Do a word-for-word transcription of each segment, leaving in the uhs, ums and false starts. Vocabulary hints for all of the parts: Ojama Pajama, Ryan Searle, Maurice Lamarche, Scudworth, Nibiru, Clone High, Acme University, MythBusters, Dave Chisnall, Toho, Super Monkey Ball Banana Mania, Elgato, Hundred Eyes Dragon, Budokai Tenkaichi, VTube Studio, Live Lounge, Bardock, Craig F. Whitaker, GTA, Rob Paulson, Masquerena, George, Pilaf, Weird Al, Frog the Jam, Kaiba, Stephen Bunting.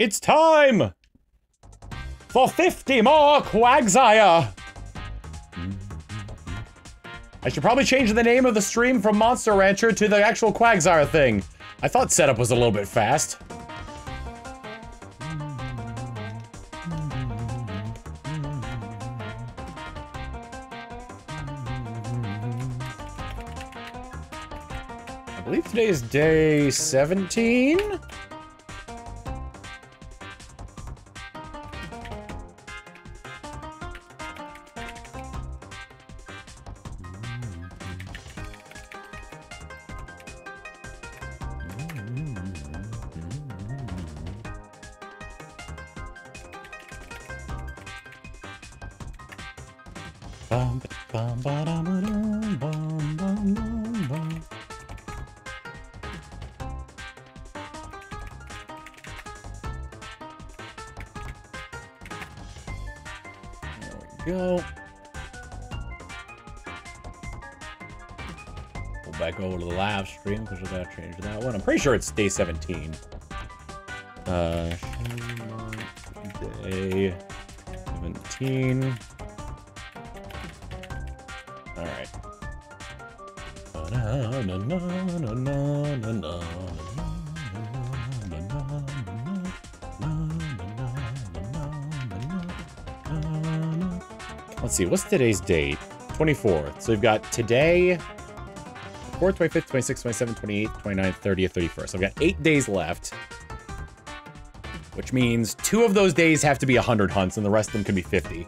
It's time for fifty more Quagsire! I should probably change the name of the stream from Monster Rancher to the actual Quagsire thing. I thought setup was a little bit fast. I believe today is day seventeen? Because we gotta change that one. I'm pretty sure it's day seventeen. Uh, day seventeen. All right. Let's see. What's today's date? twenty-fourth. So we've got today. fourth, twenty-fifth, twenty-sixth, twenty-seventh, twenty-eighth, twenty-ninth, thirtieth, thirty-first. I've got eight days left, which means two of those days have to be one hundred hunts, and the rest of them can be fifty.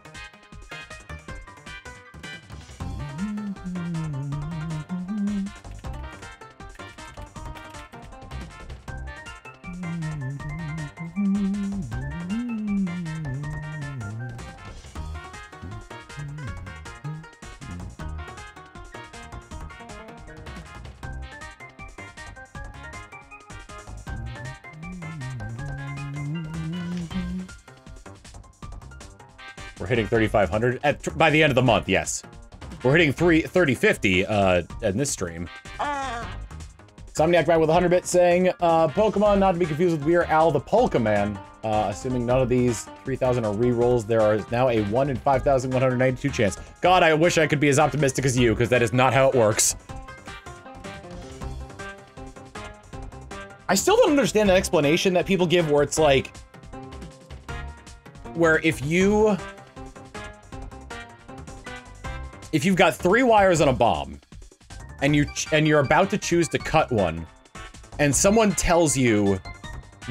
Hitting thirty-five hundred at by the end of the month. Yes, we're hitting three thirty fifty uh in this stream. ah. Somniac Man with one hundred bit saying uh Pokemon not to be confused with Weird Al the Polka Man. Uh assuming none of these three thousand are re-rolls, there are now a one in five thousand one hundred ninety-two chance. God, I wish I could be as optimistic as you, because that is not how it works. I still don't understand the explanation that people give where it's like, where if you If you've got three wires on a bomb, and you ch and you're about to choose to cut one, and someone tells you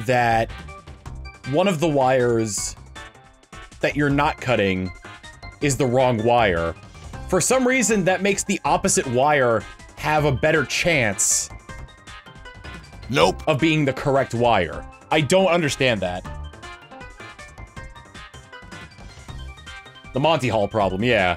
that one of the wires that you're not cutting is the wrong wire, for some reason that makes the opposite wire have a better chance. Nope. Of being the correct wire. I don't understand that. The Monty Hall problem, yeah.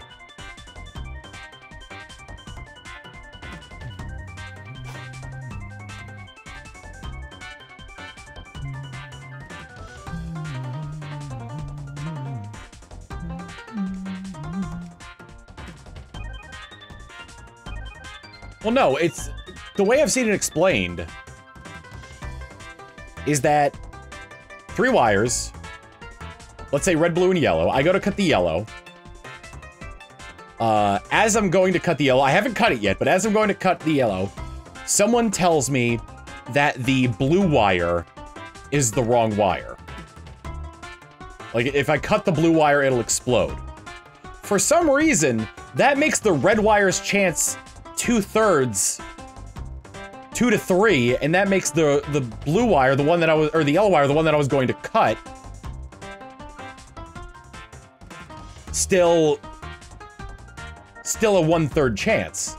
Well, no, it's... the way I've seen it explained is that three wires, let's say red, blue, and yellow. I go to cut the yellow. Uh, as I'm going to cut the yellow, I haven't cut it yet, but as I'm going to cut the yellow, someone tells me that the blue wire is the wrong wire. Like, if I cut the blue wire, it'll explode. For some reason, that makes the red wire's chance two-thirds, two to three, and that makes the the blue wire, the one that I was, or the yellow wire, the one that I was going to cut, still, still a one-third chance.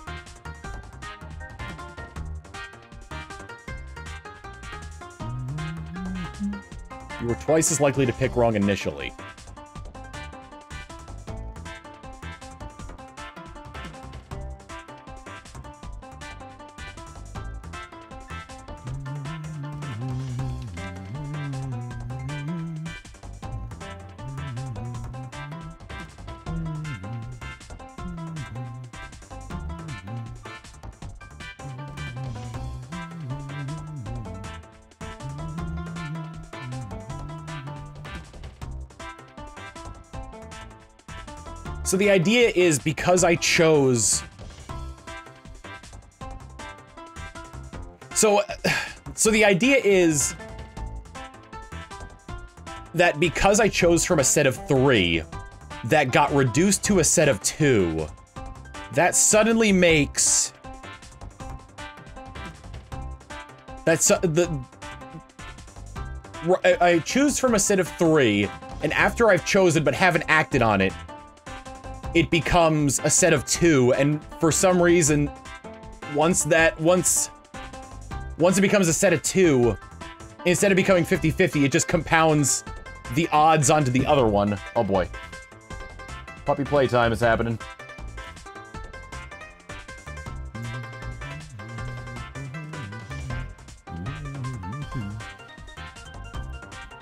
You were twice as likely to pick wrong initially. So the idea is, because I chose... So, so the idea is that because I chose from a set of three that got reduced to a set of two, that suddenly makes... That's uh, the... I, I choose from a set of three, and after I've chosen but haven't acted on it, it becomes a set of two, and for some reason, once that, once, once it becomes a set of two, instead of becoming fifty fifty, it just compounds the odds onto the other one. Oh boy. Puppy playtime is happening.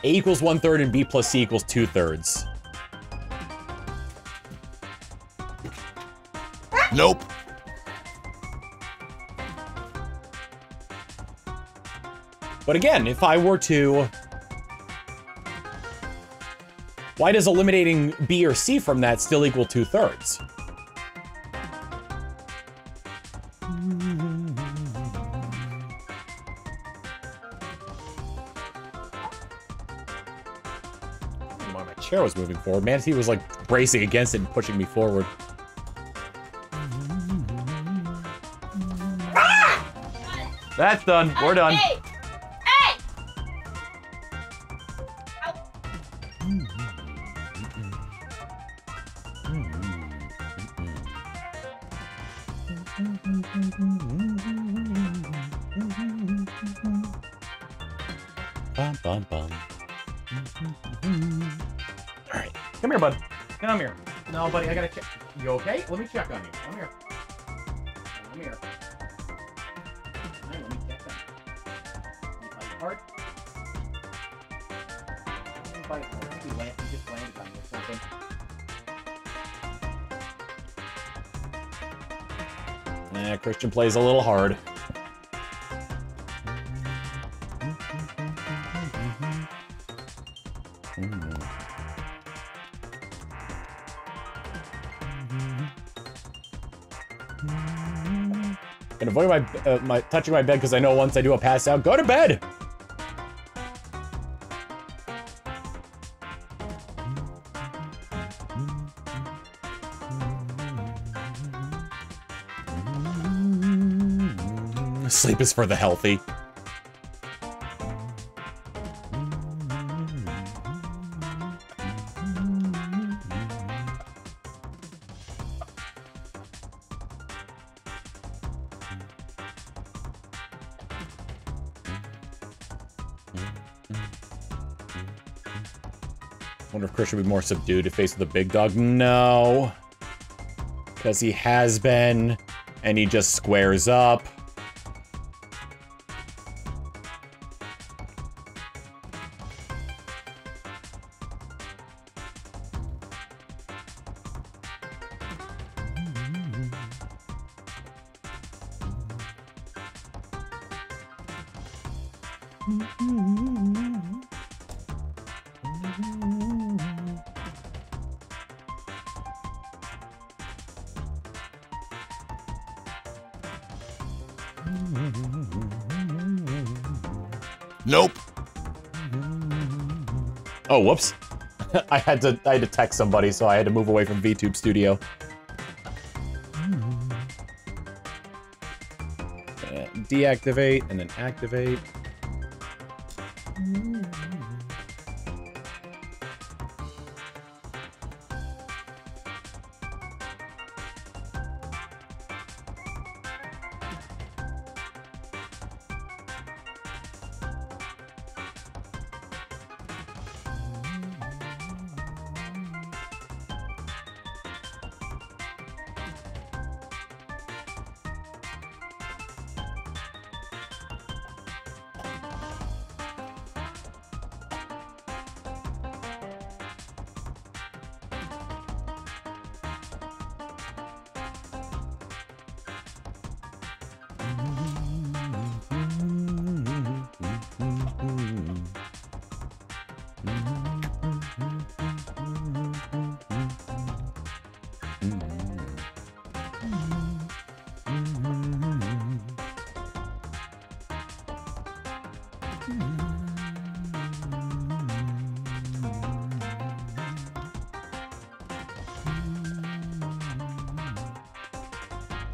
A equals one third and B plus C equals two thirds. Nope. But again, if I were to... Why does eliminating B or C from that still equal two thirds? I was moving forward. Manatee was like bracing against it and pushing me forward. Ah! That's done. We're uh, done. Hey! Hey! Bum, bum, bum. Come here, bud. Come here. No, buddy, I gotta check. You okay? Let me check on you. Come here. Come here. All right, let me check on you. You bite hard? You bite hard. You just landed on me or something. Nah, Christian plays a little hard. Avoid my, uh, my touching my bed, because I know once I do a pass out. Go to bed! Sleep is for the healthy. Should be more subdued to face the big dog. No, because he has been, and he just squares up. Nope. Oh, whoops. I had to I had to text somebody, so I had to move away from VTube Studio. Uh, deactivate and then activate.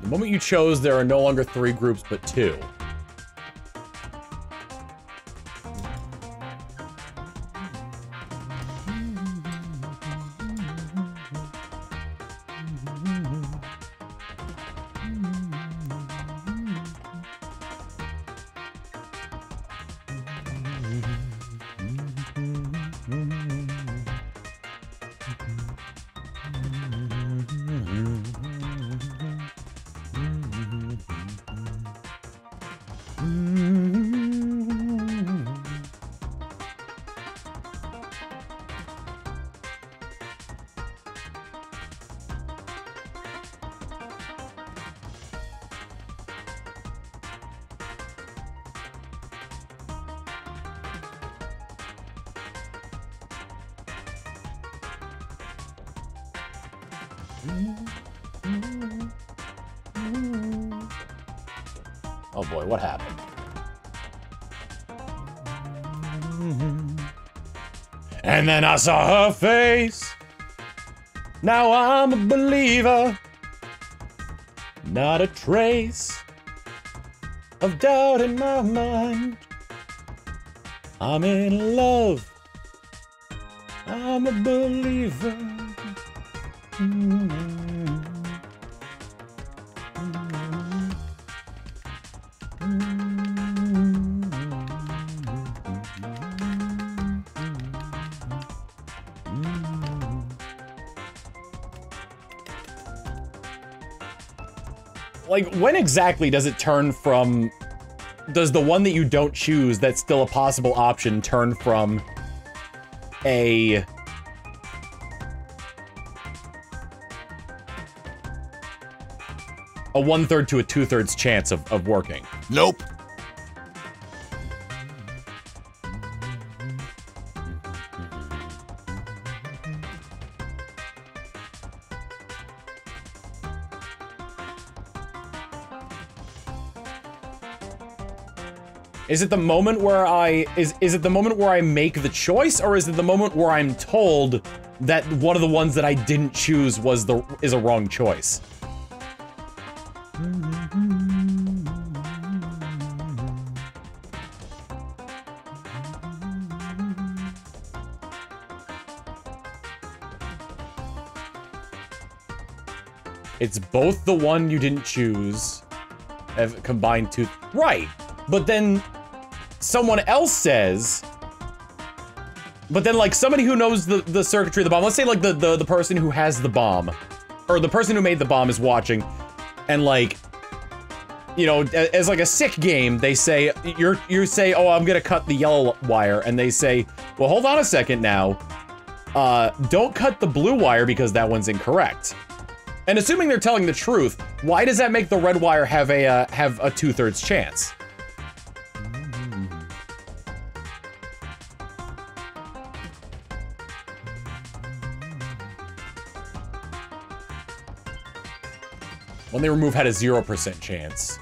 The moment you chose, there are no longer three groups, but two. Oh boy, what happened? And then I saw her face. Now I'm a believer. Not a trace of doubt in my mind. I'm in love. I'm a believer. Mm-hmm. Like, when exactly does it turn from... Does the one that you don't choose that's still a possible option turn from a... a one-third to a two-thirds chance of, of working? Nope. Is it the moment where I is is it the moment where I make the choice, or is it the moment where I'm told that one of the ones that I didn't choose was the is a wrong choice? It's both the one you didn't choose, combined two, right? But then. Someone else says, but then like somebody who knows the, the circuitry of the bomb, let's say like the, the, the person who has the bomb, or the person who made the bomb is watching, and like, you know, as like a sick game, they say, you're, you say, oh, I'm gonna cut the yellow wire, and they say, well, hold on a second now, uh, don't cut the blue wire because that one's incorrect. And assuming they're telling the truth, why does that make the red wire have a, uh, have a two-thirds chance? When they remove had a zero percent chance.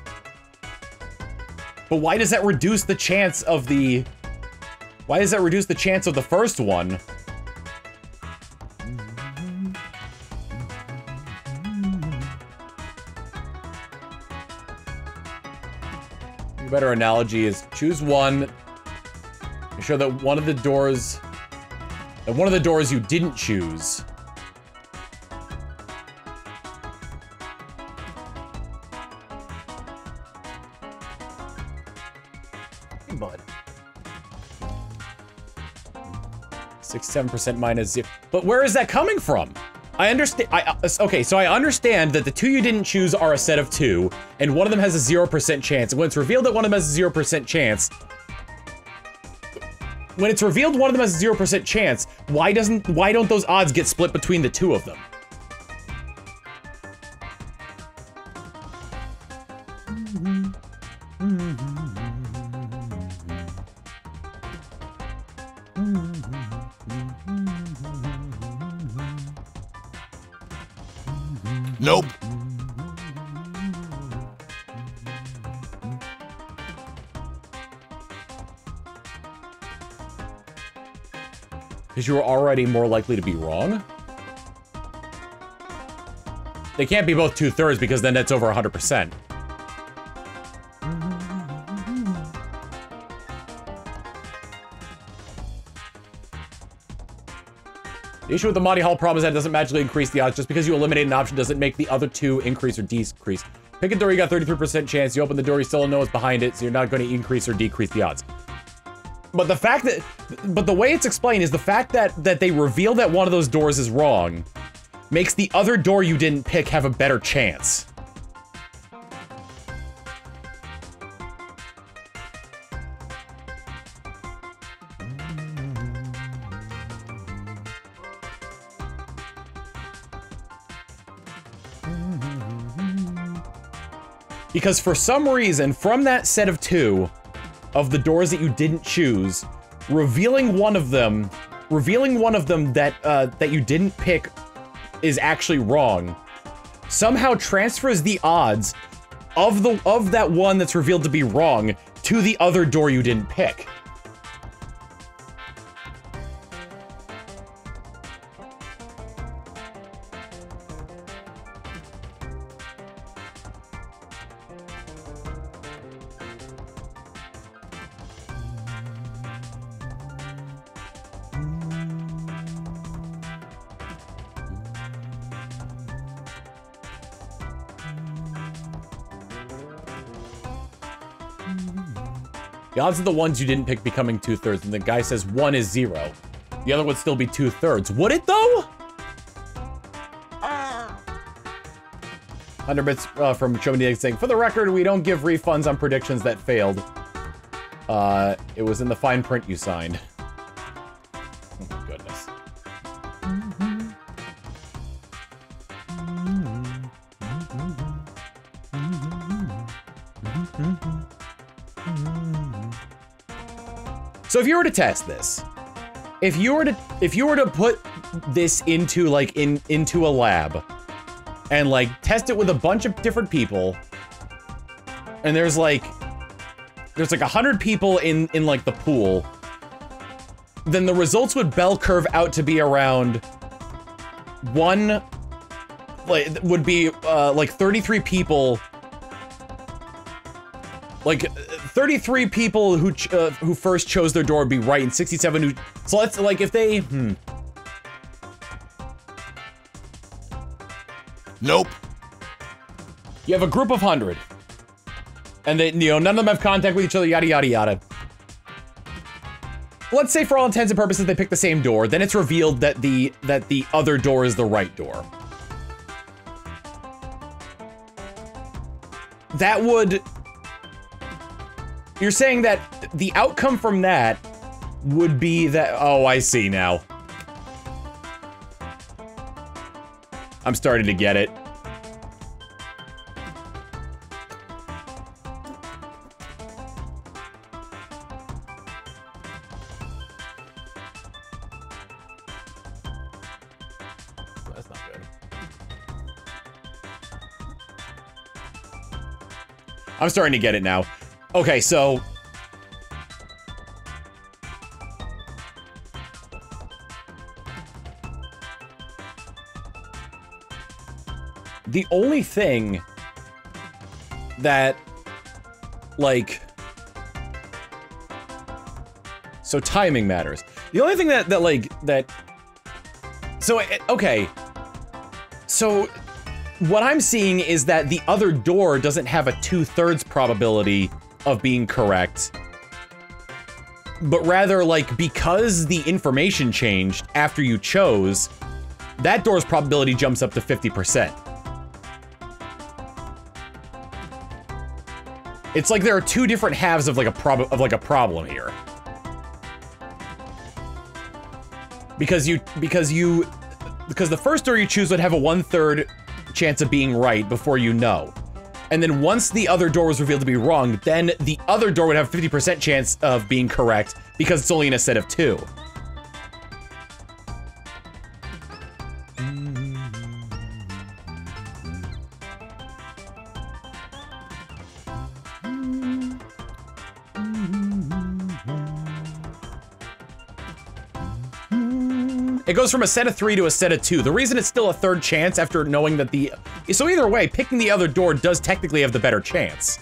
But why does that reduce the chance of the... Why does that reduce the chance of the first one? A better analogy is choose one. Make sure that one of the doors... That one of the doors you didn't choose... seven percent minus zero. But where is that coming from? I understand. I, uh, okay, so I understand that the two you didn't choose are a set of two, and one of them has a zero percent chance. And when it's revealed that one of them has a zero percent chance, when it's revealed one of them has a zero percent chance, why doesn't, why don't those odds get split between the two of them? Nope. Because you were already more likely to be wrong. They can't be both two-thirds because then that's over one hundred percent. The issue with the Monty Hall problem is that it doesn't magically increase the odds. Just because you eliminate an option doesn't make the other two increase or decrease. Pick a door, you got thirty-three percent chance. You open the door, you still don't know what's behind it, so you're not going to increase or decrease the odds. But the fact that, but the way it's explained is the fact that, that they reveal that one of those doors is wrong makes the other door you didn't pick have a better chance. Because for some reason, from that set of two, of the doors that you didn't choose, revealing one of them, revealing one of them that, uh, that you didn't pick is actually wrong, somehow transfers the odds of the, of that one that's revealed to be wrong to the other door you didn't pick. The odds of the ones you didn't pick becoming two-thirds, and the guy says one is zero. The other would still be two-thirds. Would it, though? one hundred bits uh, from Show Me the Egg saying, for the record, we don't give refunds on predictions that failed. Uh, it was in the fine print you signed. Oh, goodness. So if you were to test this, if you were to if you were to put this into like in into a lab and like test it with a bunch of different people, and there's like there's like a hundred people in in like the pool, then the results would bell curve out to be around one like would be uh, like thirty-three people. Like thirty-three people who ch uh, who first chose their door would be right, and sixty-seven who. So let's like if they. Hmm. Nope. You have a group of hundred, and they you know none of them have contact with each other. Yada yada yada. Let's say for all intents and purposes they pick the same door. Then it's revealed that the that the other door is the right door. That would. You're saying that the outcome from that would be that- oh, I see now. I'm starting to get it. I'm starting to get it now. Okay, so the only thing that, like, so timing matters. The only thing that, that like, that, so, okay, so what I'm seeing is that the other door doesn't have a two-thirds probability of being correct, but rather like because the information changed after you chose, that door's probability jumps up to fifty percent. It's like there are two different halves of like a prob of like a problem here, because you because you because the first door you choose would have a one-third chance of being right before you know. And then once the other door was revealed to be wrong, then the other door would have a fifty percent chance of being correct because it's only in a set of two. It goes from a set of three to a set of two. The reason it's still a third chance after knowing that the So either way, picking the other door does technically have the better chance.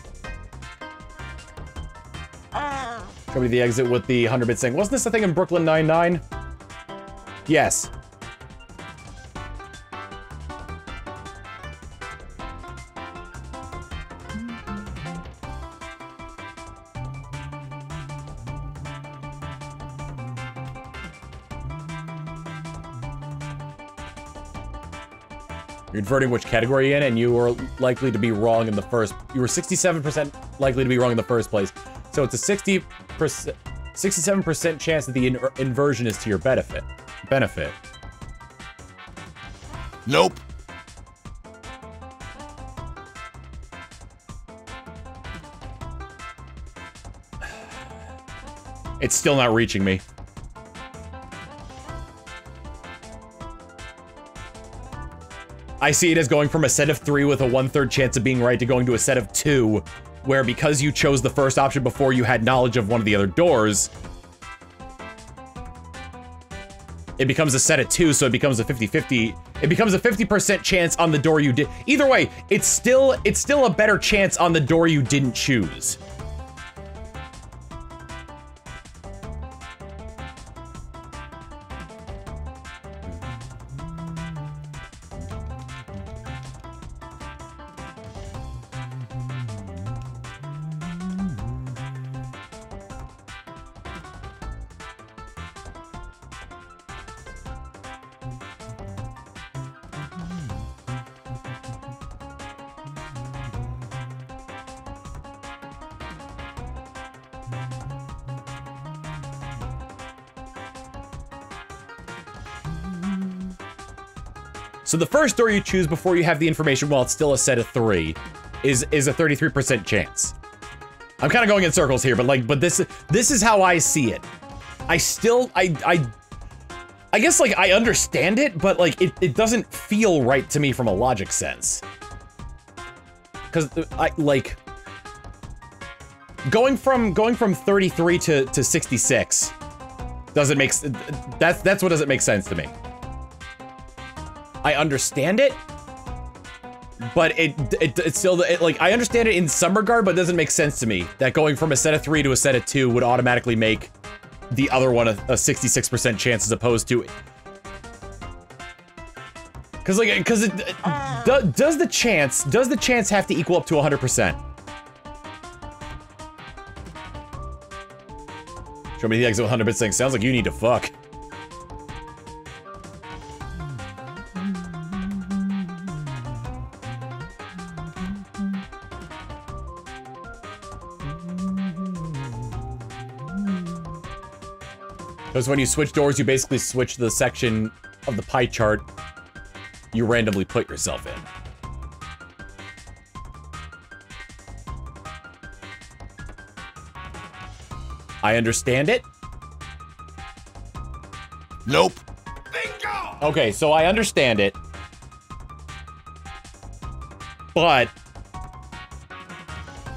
Coming to the exit with the hundred bit saying, wasn't this the thing in Brooklyn Nine-Nine? Yes. You're inverting which category you're in, and you were likely to be wrong in the first. You were sixty-seven percent likely to be wrong in the first place. So it's a sixty percent, sixty-seven percent chance that the in inversion is to your benefit. Benefit. Nope. It's still not reaching me. I see it as going from a set of three with a one-third chance of being right to going to a set of two. Where because you chose the first option before you had knowledge of one of the other doors, it becomes a set of two, so it becomes a fifty fifty. It becomes a fifty percent chance on the door you did. Either way, it's still it's still a better chance on the door you didn't choose. So the first door you choose before you have the information, while it's still a set of three, is is a thirty-three percent chance. I'm kind of going in circles here, but like, but this this is how I see it. I still, I, I, I guess like I understand it, but like it it doesn't feel right to me from a logic sense. Because I like going from going from thirty-three to to sixty-six doesn't make that's that's what doesn't make sense to me. I understand it, but it, it it's still it, like I understand it in some regard, but it doesn't make sense to me that going from a set of three to a set of two would automatically make the other one a sixty-six percent chance as opposed to, because like because it, it uh. do, does the chance does the chance have to equal up to one hundred percent? Show me the exit one hundred bit saying sounds like you need to fuck. Because when you switch doors, you basically switch the section of the pie chart you randomly put yourself in. I understand it. Nope. Bingo! Okay, so I understand it. But...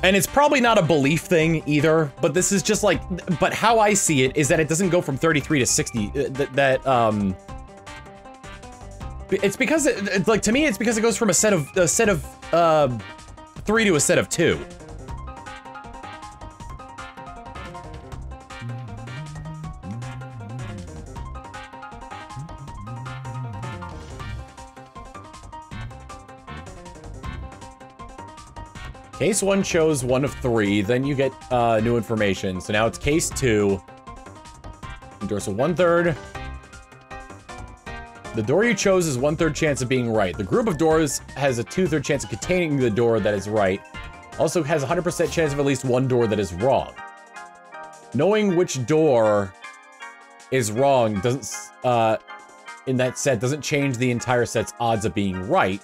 and it's probably not a belief thing either, but this is just like, but how I see it is that it doesn't go from thirty-three to sixty, uh, th that, um... It's because, it, it's like, to me, it's because it goes from a set of, a set of, uh, three to a set of two. Case one chose one of three, then you get uh, new information. So now it's case two. Door, so one third. The door you chose is one third chance of being right. The group of doors has a two third chance of containing the door that is right. Also has a hundred percent chance of at least one door that is wrong. Knowing which door is wrong doesn't, uh, in that set doesn't change the entire set's odds of being right.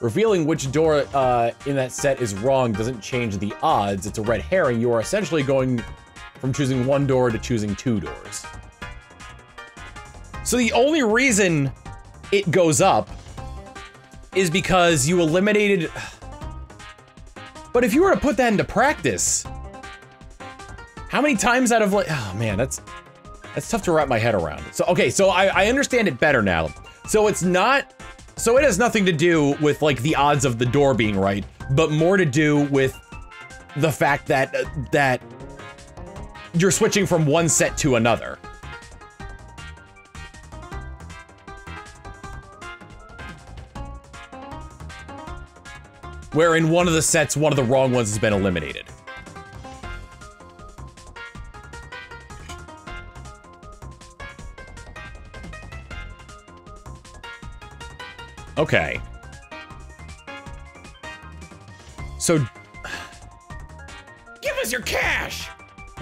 Revealing which door uh, in that set is wrong doesn't change the odds. It's a red herring. You are essentially going from choosing one door to choosing two doors. So the only reason it goes up is because you eliminated... But if you were to put that into practice, how many times out of like... Oh man, that's that's tough to wrap my head around. So okay, so I, I understand it better now. So it's not... So it has nothing to do with like the odds of the door being right, but more to do with the fact that uh, that you're switching from one set to another. Where in one of the sets, one of the wrong ones has been eliminated. Okay. So... Give us your cash!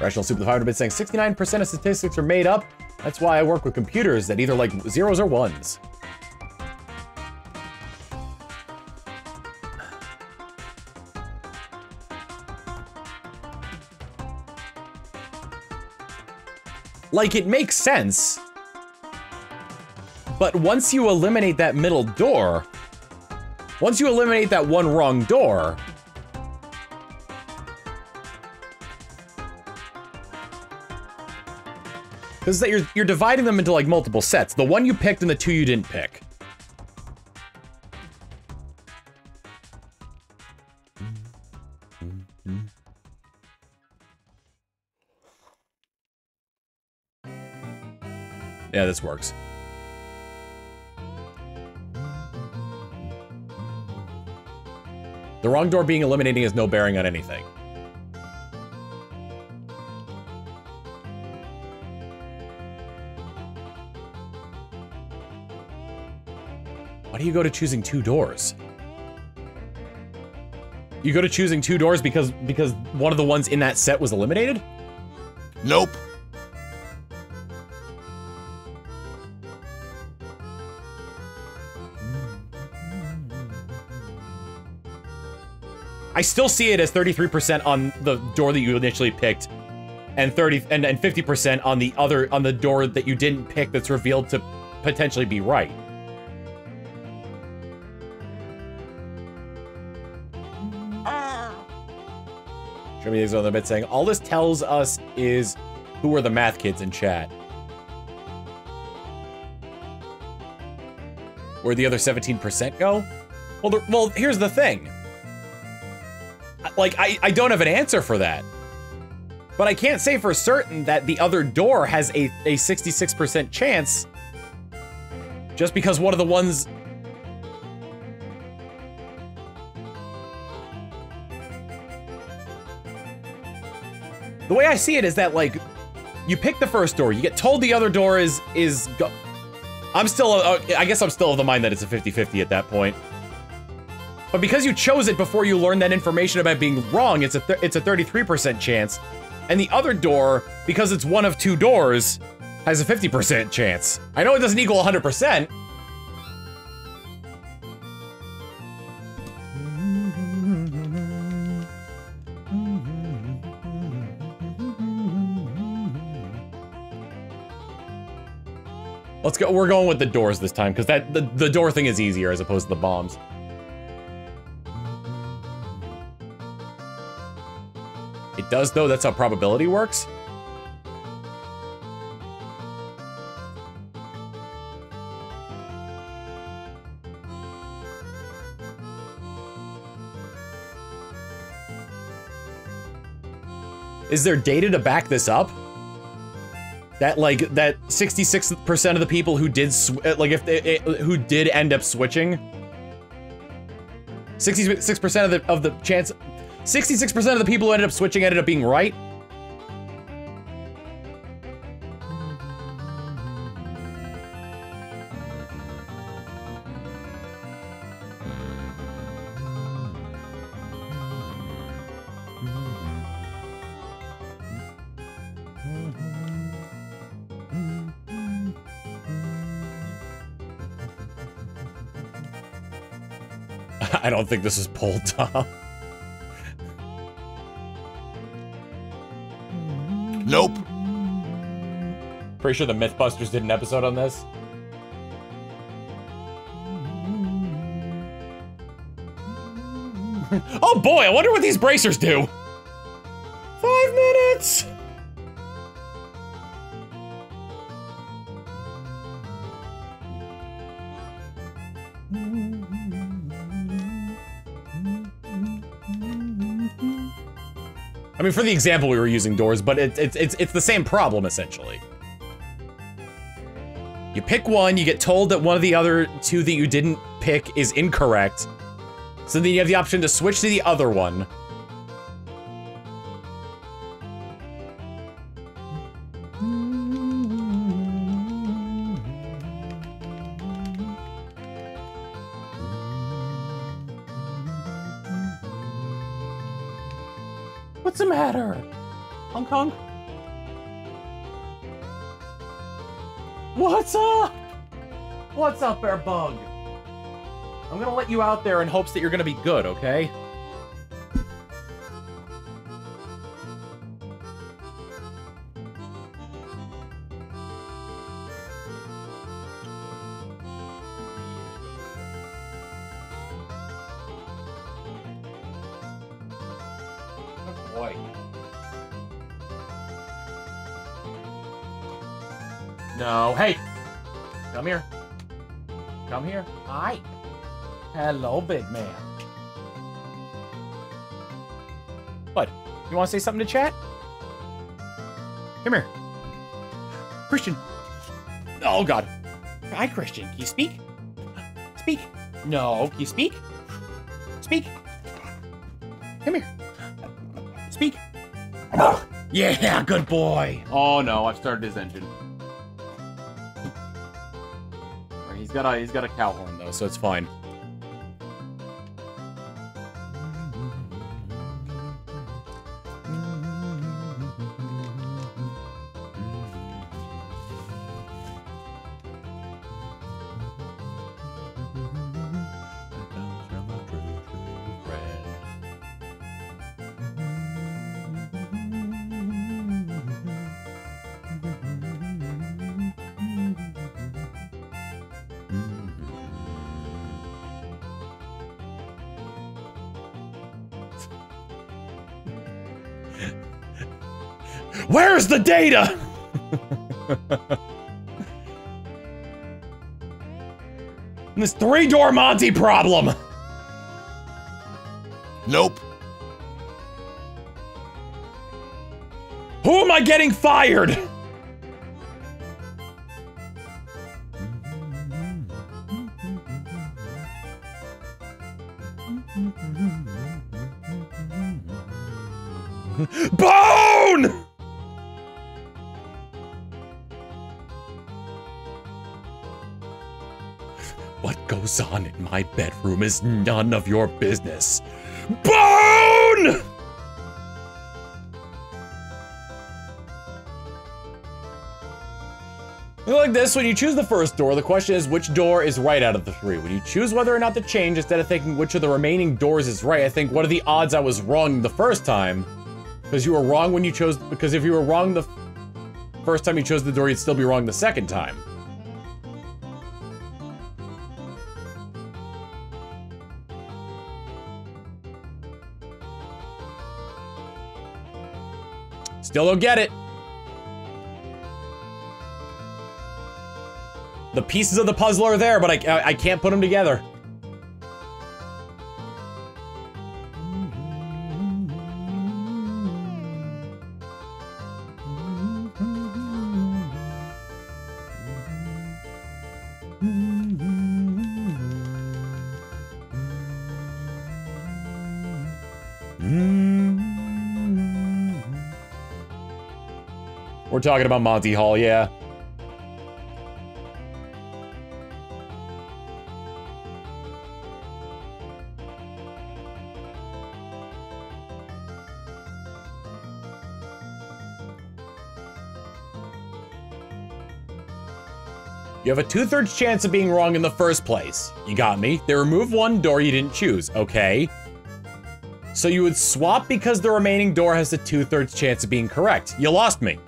Rational Soup with five hundred bits saying sixty-nine percent of statistics are made up. That's why I work with computers that either like zeros or ones. Like, it makes sense, but once you eliminate that middle door, once you eliminate that one wrong door, because you're, you're dividing them into, like, multiple sets. The one you picked and the two you didn't pick. Yeah, this works. The wrong door being eliminating has no bearing on anything. Why do you go to choosing two doors? You go to choosing two doors because because one of the ones in that set was eliminated? Nope. I still see it as thirty-three percent on the door that you initially picked, and thirty and and fifty percent on the other on the door that you didn't pick that's revealed to potentially be right. Uh. Jeremy is on the bit saying all this tells us is who are the math kids in chat. Where'd the other seventeen percent go? Well, the, well, here's the thing. Like, I, I don't have an answer for that. But I can't say for certain that the other door has a, a sixty-six percent chance just because one of the ones... The way I see it is that, like, you pick the first door, you get told the other door is... is go I'm still... Uh, I guess I'm still of the mind that it's a fifty fifty at that point. But because you chose it before you learned that information about being wrong, it's a th it's a thirty-three percent chance. And the other door, because it's one of two doors, has a fifty percent chance. I know it doesn't equal one hundred percent. Let's go, we're going with the doors this time, because that the, the door thing is easier as opposed to the bombs. It does, though. That's how probability works. Is there data to back this up? That like that sixty-six percent of the people who did sw like if they, it, who did end up switching, sixty-six percent of the of the chance. sixty-six percent of the people who ended up switching ended up being right. I don't think this is poll, Tom. Nope. Pretty sure the MythBusters did an episode on this. Oh boy, I wonder what these bracers do. Five minutes. I mean, for the example, we were using doors, but it's it, it's it's the same problem essentially. You pick one, you get told that one of the other two that you didn't pick is incorrect, so then you have the option to switch to the other one. What's the matter? Hong Kong? What's up? What's up, Air Bug? I'm gonna let you out there in hopes that you're gonna be good, okay? No, hey! Come here. Come here. Hi. Hello, big man. What? You want to say something to chat? Come here. Christian. Oh, God. Hi, Christian. Can you speak? Speak. No. Can you speak? Speak. Come here. Speak. Yeah, good boy. Oh, no. I've started his engine. He's got a he's got a cow horn though, so it's fine. Where's the data? This three-door Monty problem. Nope. Who am I getting fired? Bone! On in my bedroom is none of your business. Bone! Like this, when you choose the first door, the question is which door is right out of the three. When you choose whether or not to change, instead of thinking which of the remaining doors is right, I think what are the odds I was wrong the first time? Because you were wrong when you chose, because if you were wrong the first time you chose the door, you'd still be wrong the second time. Still don't get it. The pieces of the puzzle are there, but I, I, I can't put them together. We're talking about Monty Hall, yeah. You have a two-thirds chance of being wrong in the first place. You got me. They remove one door you didn't choose, okay? So you would swap because the remaining door has a two-thirds chance of being correct. You lost me.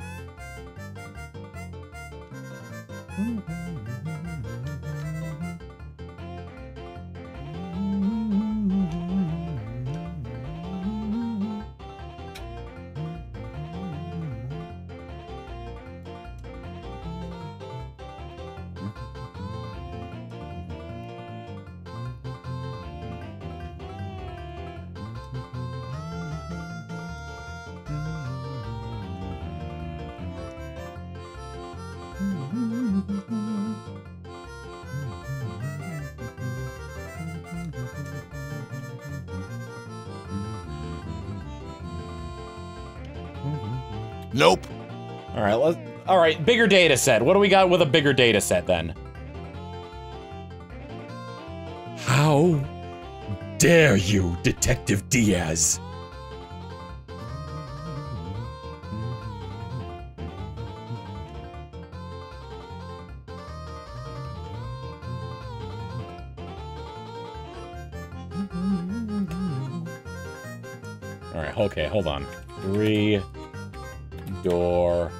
Nope. All right, let's, all right, bigger data set. What do we got with a bigger data set then? How dare you, Detective Diaz? All right, okay, hold on. Three door.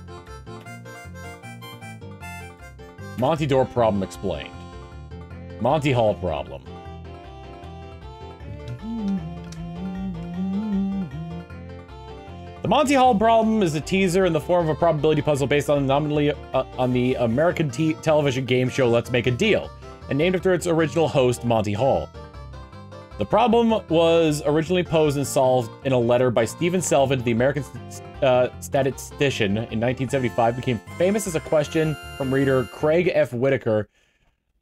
Monty door problem explained. Monty Hall problem. The Monty Hall problem is a teaser in the form of a probability puzzle based on nominally uh, on the American t television game show Let's Make a Deal, and named after its original host, Monty Hall. The problem was originally posed and solved in a letter by Stephen Selvin to the American st uh, statistician in nineteen seventy-five, became famous as a question from reader Craig F. Whitaker.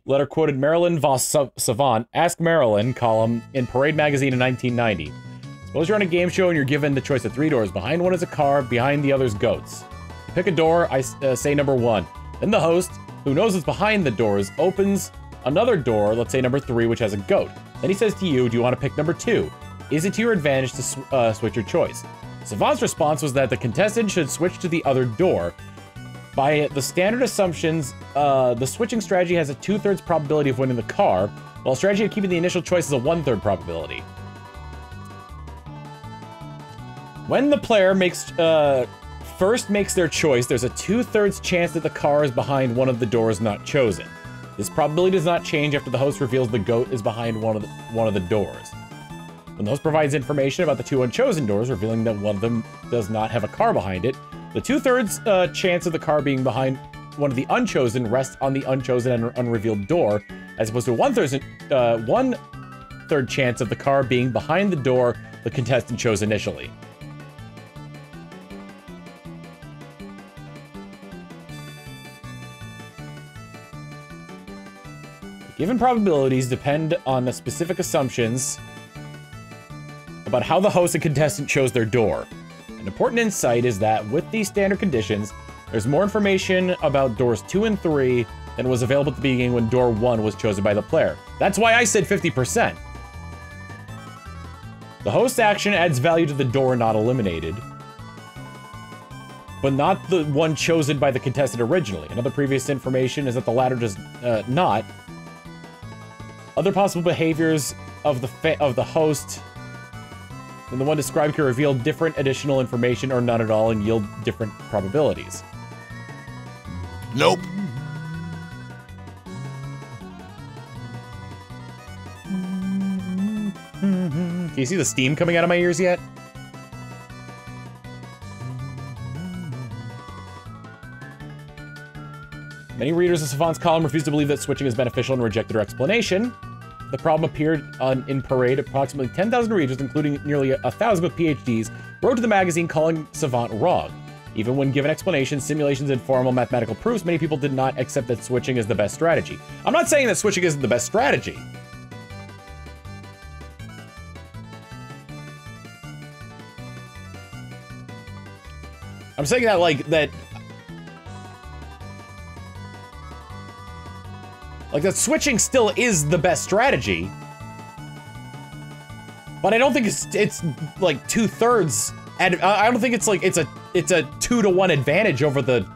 Letter quoted Marilyn Voss Savant, Ask Marilyn column in Parade Magazine in nineteen ninety. Suppose you're on a game show and you're given the choice of three doors. Behind one is a car, behind the other's goats. You pick a door, I uh, say number one. Then the host, who knows what's behind the doors, opens another door, let's say number three, which has a goat. Then he says to you, do you want to pick number two? Is it to your advantage to sw uh, switch your choice? Savant's response was that the contestant should switch to the other door. By the standard assumptions, uh, the switching strategy has a two-thirds probability of winning the car, while strategy of keeping the initial choice is a one-third probability. When the player makes uh, first makes their choice, there's a two-thirds chance that the car is behind one of the doors not chosen. This probability does not change after the host reveals the goat is behind one of the, one of the doors. When the host provides information about the two unchosen doors, revealing that one of them does not have a car behind it, the two-thirds uh, chance of the car being behind one of the unchosen rests on the unchosen and unrevealed door, as opposed to one-third uh, one third chance of the car being behind the door the contestant chose initially. Given probabilities depend on the specific assumptions about how the host and contestant chose their door. An important insight is that with these standard conditions, there's more information about doors two and three than was available at the beginning when door one was chosen by the player. That's why I said fifty percent. The host action adds value to the door not eliminated, but not the one chosen by the contestant originally. Another previous information is that the latter does uh, not. Other possible behaviors of the fa of the host and the one described can reveal different additional information or none at all and yield different probabilities. Nope. Can you see the steam coming out of my ears yet? Many readers of Savant's column refused to believe that switching is beneficial and rejected her explanation. The problem appeared on, in Parade. Approximately ten thousand readers, including nearly one thousand with PhDs, wrote to the magazine calling Savant wrong. Even when given explanations, simulations, and formal mathematical proofs, many people did not accept that switching is the best strategy. I'm not saying that switching isn't the best strategy. I'm saying that, like, that... Like, that switching still is the best strategy. But I don't think it's, it's like, two-thirds... And I don't think it's, like, it's a it's a two-to-one advantage over the...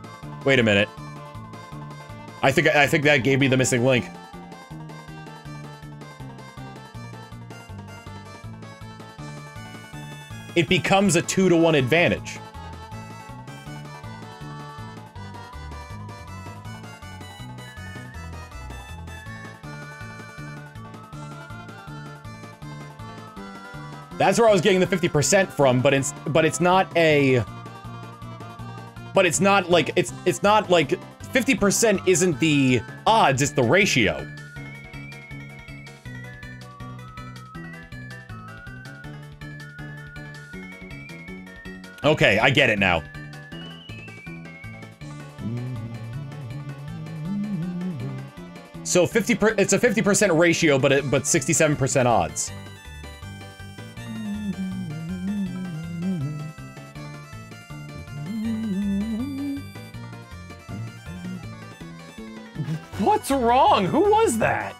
Wait a minute. I think, I think that gave me the missing link. It becomes a two-to-one advantage. That's where I was getting the fifty percent from, but it's but it's not a but it's not like it's it's not like fifty percent isn't the odds, it's the ratio. Okay, I get it now. So fifty per, it's a fifty percent ratio, but it, but sixty-seven percent odds. What's wrong? Who was that?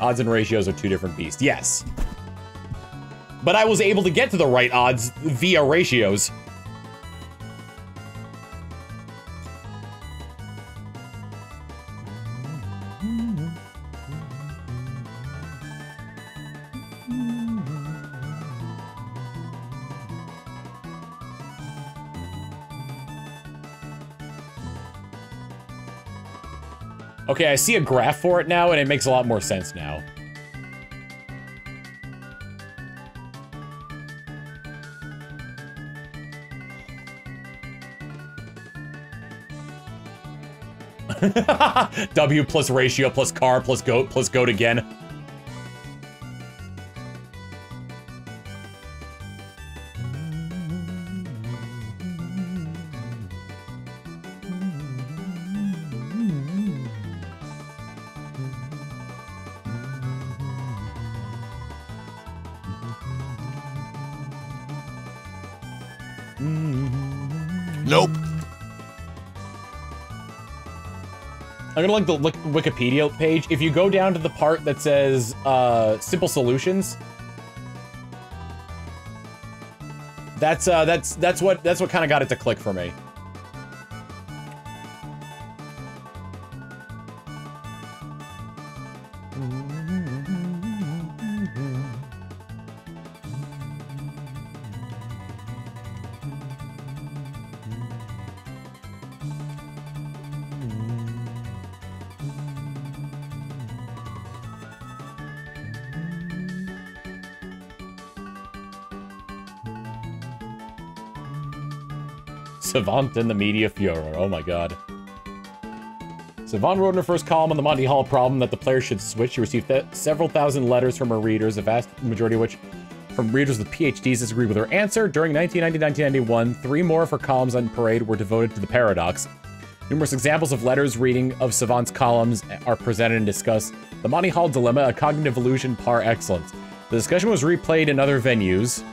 Odds and ratios are two different beasts, yes. But I was able to get to the right odds via ratios. Okay, I see a graph for it now, and it makes a lot more sense now. W plus ratio plus car plus goat plus goat again. I'm gonna link the Wikipedia page. If you go down to the part that says, uh, simple solutions, that's, uh, that's, that's what, that's what kind of got it to click for me. Savant and the media furor. Oh my god. Savant wrote in her first column on the Monty Hall problem that the player should switch. She received th several thousand letters from her readers, a vast majority of which from readers with P H Ds disagreed with her answer. During nineteen ninety to nineteen ninety-one, three more of her columns on Parade were devoted to the paradox. Numerous examples of letters reading of Savant's columns are presented and discussed. The Monty Hall dilemma, a cognitive illusion par excellence. The discussion was replayed in other venues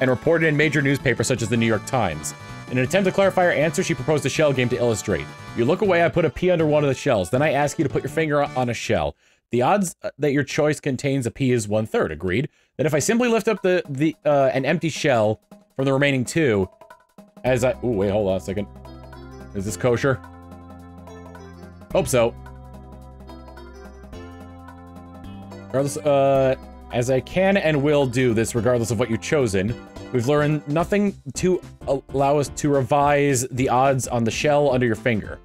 and reported in major newspapers such as the New York Times. In an attempt to clarify her answer, she proposed a shell game to illustrate. You look away, I put a pea under one of the shells. Then I ask you to put your finger on a shell. The odds that your choice contains a pea is one-third, agreed? Then if I simply lift up the, the uh, an empty shell from the remaining two, as I... Ooh, wait, hold on a second. Is this kosher? Hope so. Regardless, uh, as I can and will do this regardless of what you've chosen, we've learned nothing to allow us to revise the odds on the shell under your finger.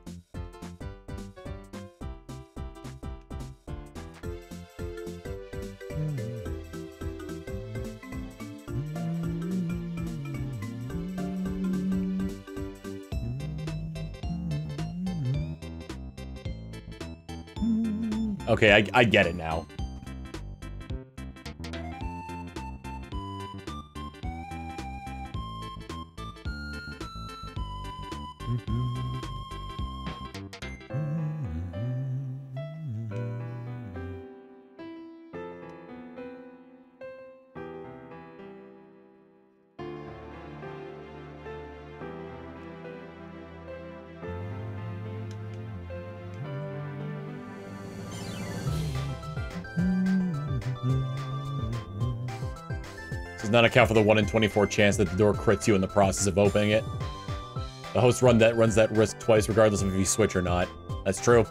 Okay, I, I get it now. Not account for the one in twenty-four chance that the door crits you in the process of opening it. The host run that runs that risk twice, regardless of if you switch or not. That's true.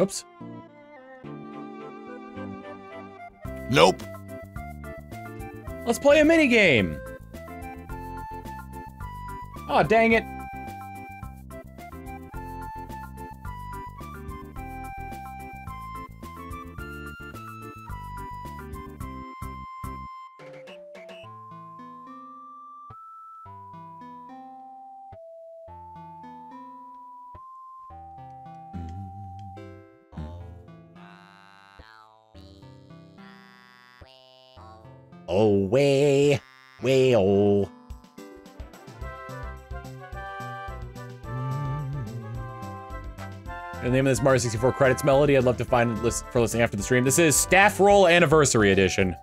Oops. Nope. Let's play a minigame. Oh, dang it. Oh, way, way, oh. In the name of this Mario sixty-four credits melody, I'd love to find it list for listening after the stream. This is Staff Roll Anniversary Edition.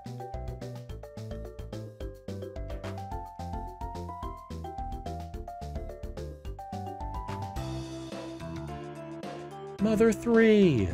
Mother three.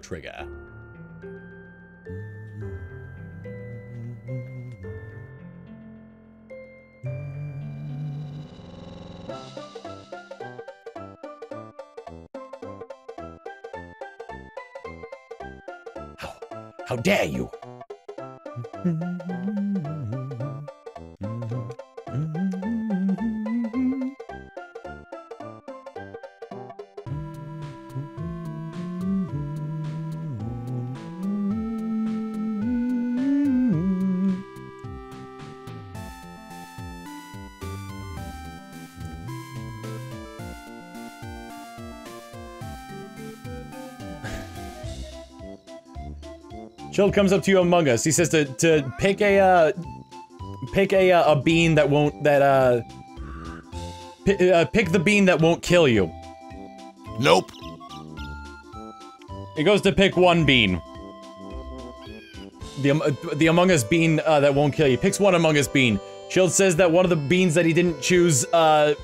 Trigger. How, how dare you? Jill comes up to you, Among Us. He says to to pick a uh, pick a uh, a bean that won't that uh, uh pick the bean that won't kill you. Nope. He goes to pick one bean. The um, the Among Us bean uh, that won't kill you. Picks one Among Us bean. Jill says that one of the beans that he didn't choose uh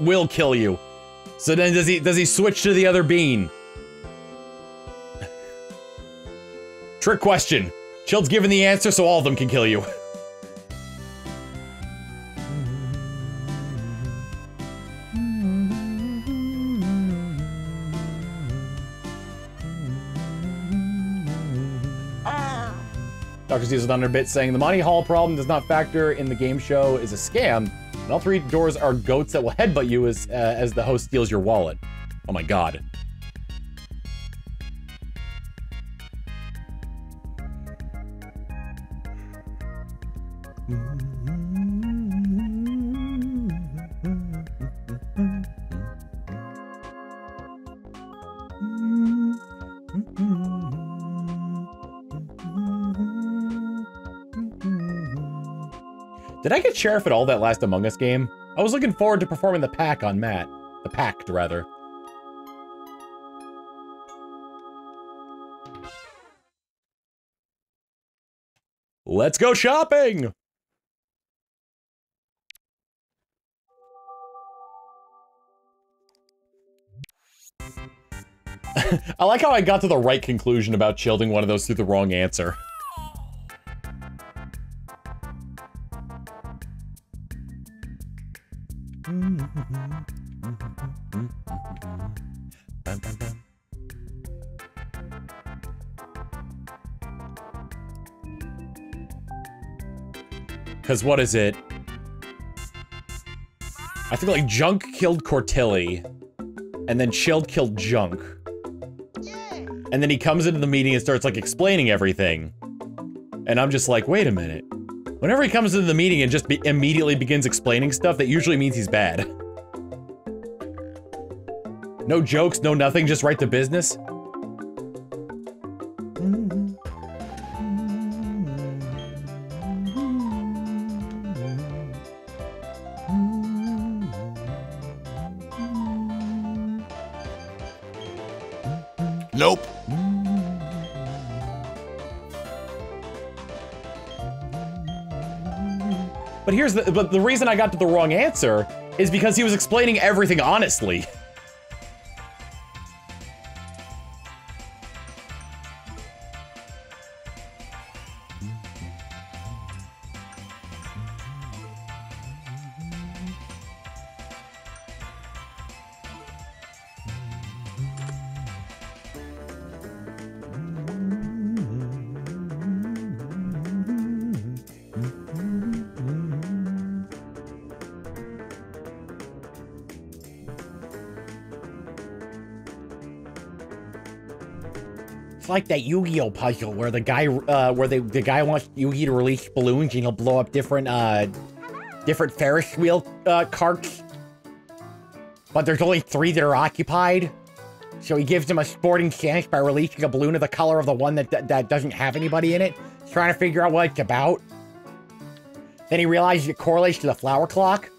will kill you. So then does he does he switch to the other bean? Trick question. Child's given the answer so all of them can kill you. Ah. Doctor Steve's with Underbit saying, the Monty Hall problem does not factor in the game show is a scam, and all three doors are goats that will headbutt you as, uh, as the host steals your wallet. Oh my god. Did I get Sheriff at all that last Among Us game? I was looking forward to performing the pack on Matt. The pact, rather. Let's go shopping! I like how I got to the right conclusion about shielding one of those through the wrong answer. Because what is it? I feel like Junk killed Cortilli, and then Shield killed Junk. And then he comes into the meeting and starts, like, explaining everything. And I'm just like, wait a minute. Whenever he comes into the meeting and just be immediately begins explaining stuff, that usually means he's bad. No jokes, no nothing, just right to business. Nope. But here's the, but the reason I got to the wrong answer is because he was explaining everything honestly. Like that Yu-Gi-Oh puzzle where the guy, uh, where the the guy wants Yu-Gi to release balloons and he'll blow up different, uh, different Ferris wheel uh, carts. But there's only three that are occupied, so he gives him a sporting chance by releasing a balloon of the color of the one that that, that doesn't have anybody in it. He's trying to figure out what it's about. Then he realizes it correlates to the flower clock,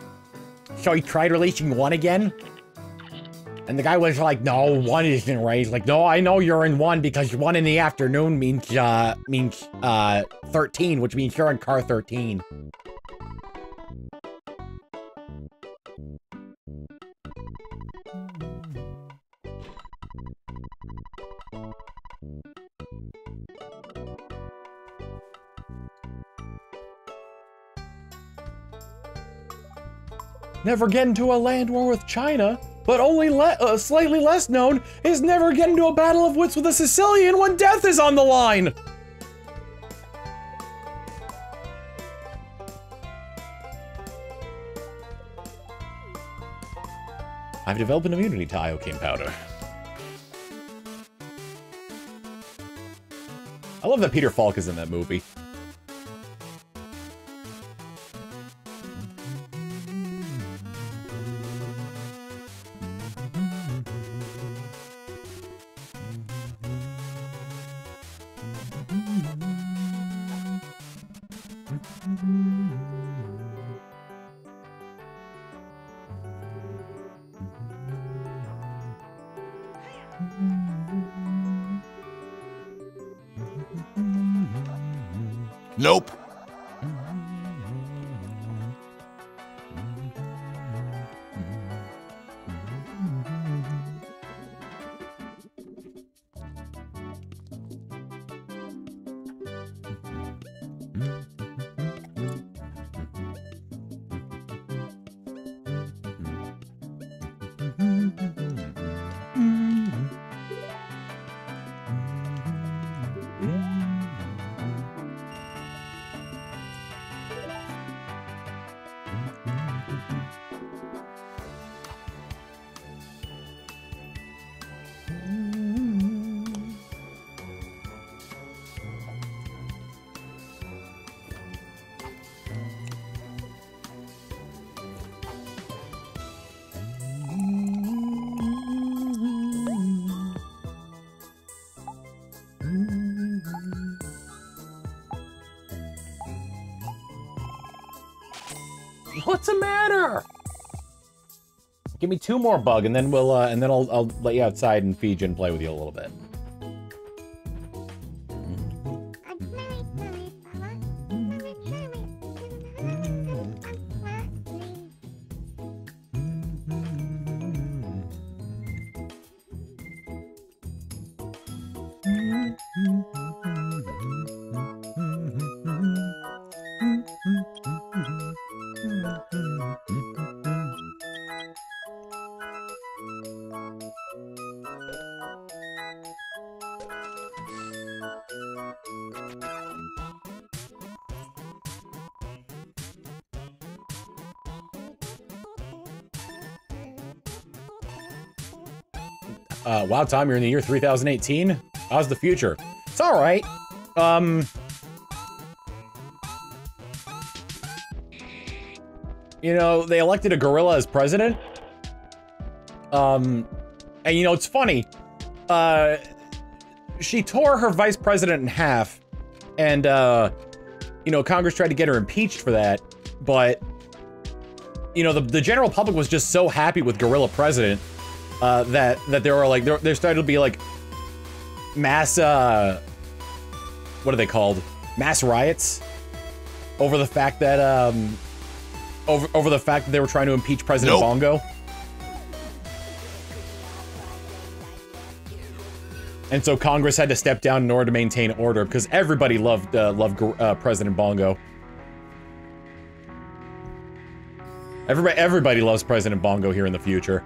so he tried releasing one again. And the guy was like, no, one isn't right. He's like, no, I know you're in one because one in the afternoon means, uh, means, uh, thirteen, which means you're in car thirteen. Never get into a land war with China. But only le uh, slightly less known is never get into a battle of wits with a Sicilian when death is on the line! I've developed an immunity to iocane powder. I love that Peter Falk is in that movie. Nope. What's the matter? Give me two more bug, and then we'll, uh, and then I'll, I'll let you outside and feed you and play with you a little bit. Uh, wow, Tom, you're in the year three thousand eighteen? How's the future? It's alright. Um... You know, they elected a gorilla as president. Um... And, you know, it's funny. Uh... She tore her vice president in half. And, uh... you know, Congress tried to get her impeached for that. But... You know, the, the general public was just so happy with gorilla president. Uh, that, that there were like, there, there started to be like mass, uh, what are they called? Mass riots over the fact that, um, over, over the fact that they were trying to impeach President nope. Bongo. And so Congress had to step down in order to maintain order because everybody loved, uh, loved, uh, President Bongo. Everybody, everybody loves President Bongo here in the future.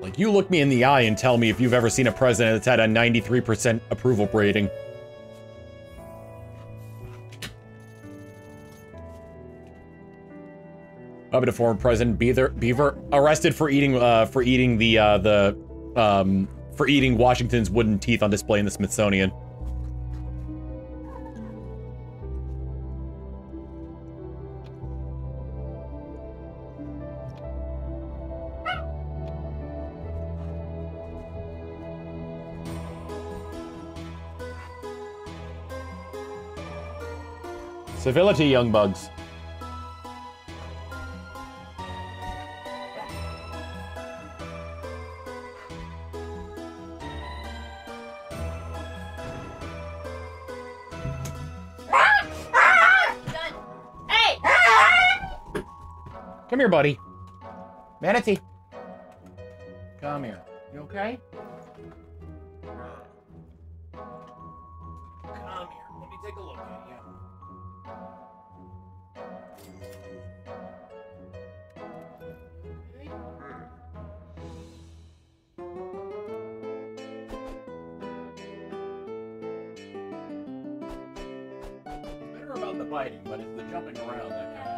Like, you look me in the eye and tell me if you've ever seen a president that's had a ninety-three percent approval rating. But a former president Beaver, Beaver arrested for eating uh, for eating the uh, the um, for eating Washington's wooden teeth on display in the Smithsonian. Civility, young bugs. Come here, buddy. Manatee. Come here. You okay? Come here. Let me take a look at you. It's better about the biting, but it's the jumping around that kind of...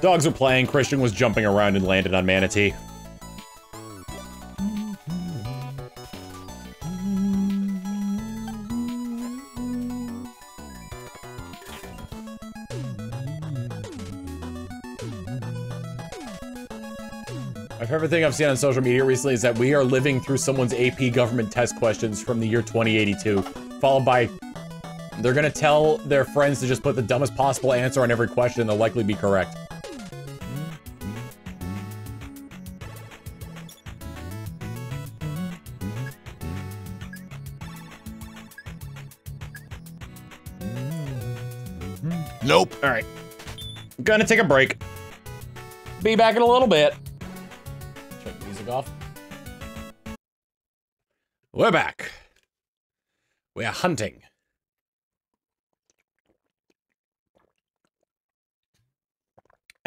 Dogs were playing, Christian was jumping around and landed on Manatee. If everything I've seen on social media recently is that we are living through someone's A P government test questions from the year twenty eighty-two, followed by they're gonna tell their friends to just put the dumbest possible answer on every question and they'll likely be correct. Nope. All right. Gonna take a break. Be back in a little bit. Check the music off. We're back. We are hunting.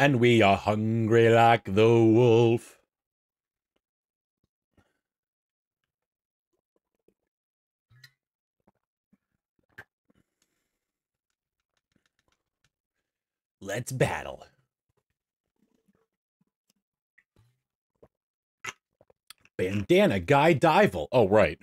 And we are hungry like the wolf. Let's battle. Bandana Guy Dival. Oh, right.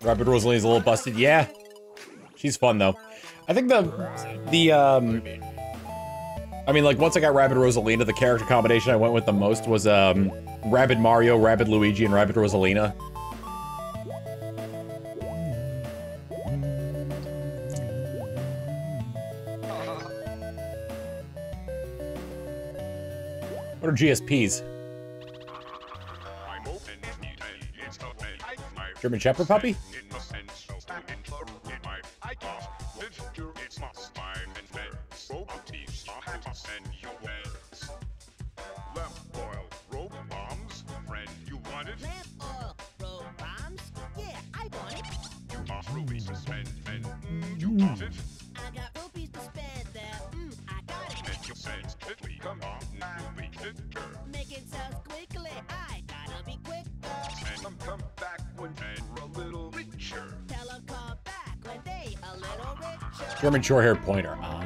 Rapid Rosalie's a little busted. Yeah. She's fun, though. I think the... The, um... I mean, like, once I got Rabid Rosalina, the character combination I went with the most was, um... Rabid Mario, Rabid Luigi, and Rabid Rosalina. What are G S Ps? German Shepherd Puppy? wanted it? Lamp oil, road bombs. Yeah, I want it. You got rupees to spend, and mm, you got it. I got rupees to spend, there. Mm, I got it. Make your sense, that we come on, now we can turn. Make it sound quickly, I gotta be quick. Send them come back when they're a little richer. Tell them come back when they a little richer. German short-haired pointer. Ah.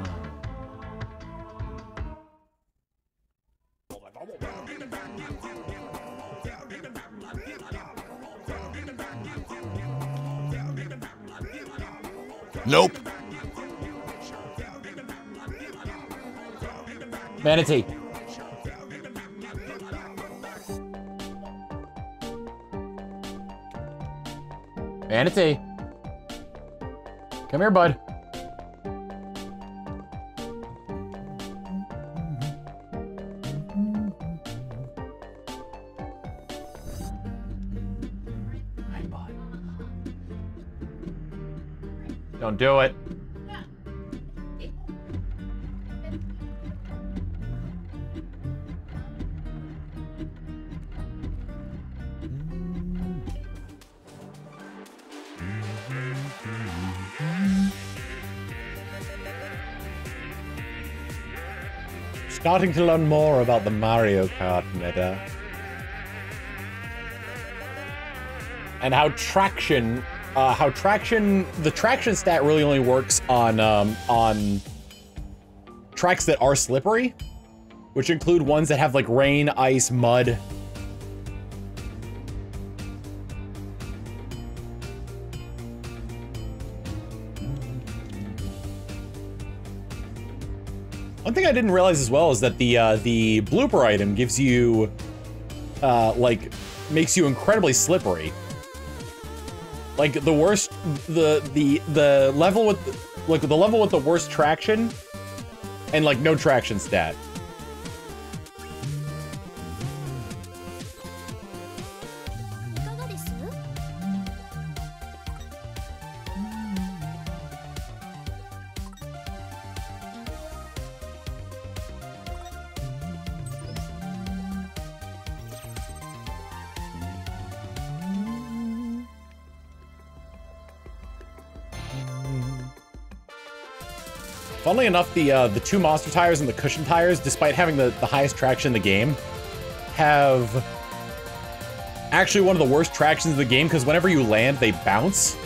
Nope. Manatee. Manatee. Come here, bud. Don't do it. Starting to learn more about the Mario Kart meta. And how traction Uh, how traction, the traction stat really only works on, um, on tracks that are slippery, which include ones that have like rain, ice, mud. One thing I didn't realize as well is that the, uh, the blooper item gives you, uh, like, makes you incredibly slippery. Like the worst, the the the level with, like the level with the worst traction, and like no traction stat. Funnily enough, the uh, the two monster tires and the cushion tires, despite having the, the highest traction in the game, have actually one of the worst tractions in the game because whenever you land, they bounce.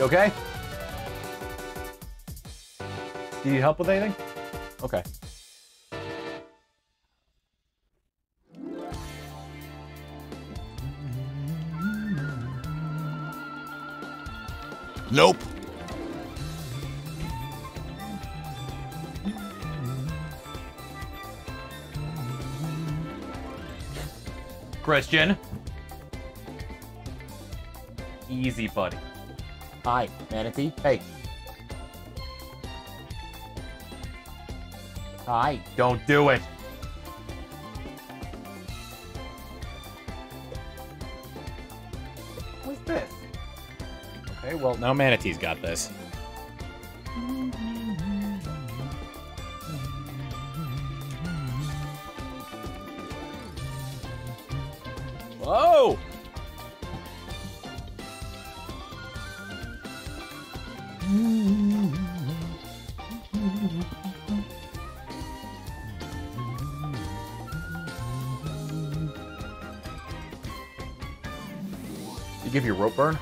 Okay? Do you need help with anything? Okay. Nope. Christian. Easy, buddy. Hi, Manatee. Hey. Hi. Don't do it. What's this? Okay, well, now Manatee's got this. Whoa! Give you rope burn.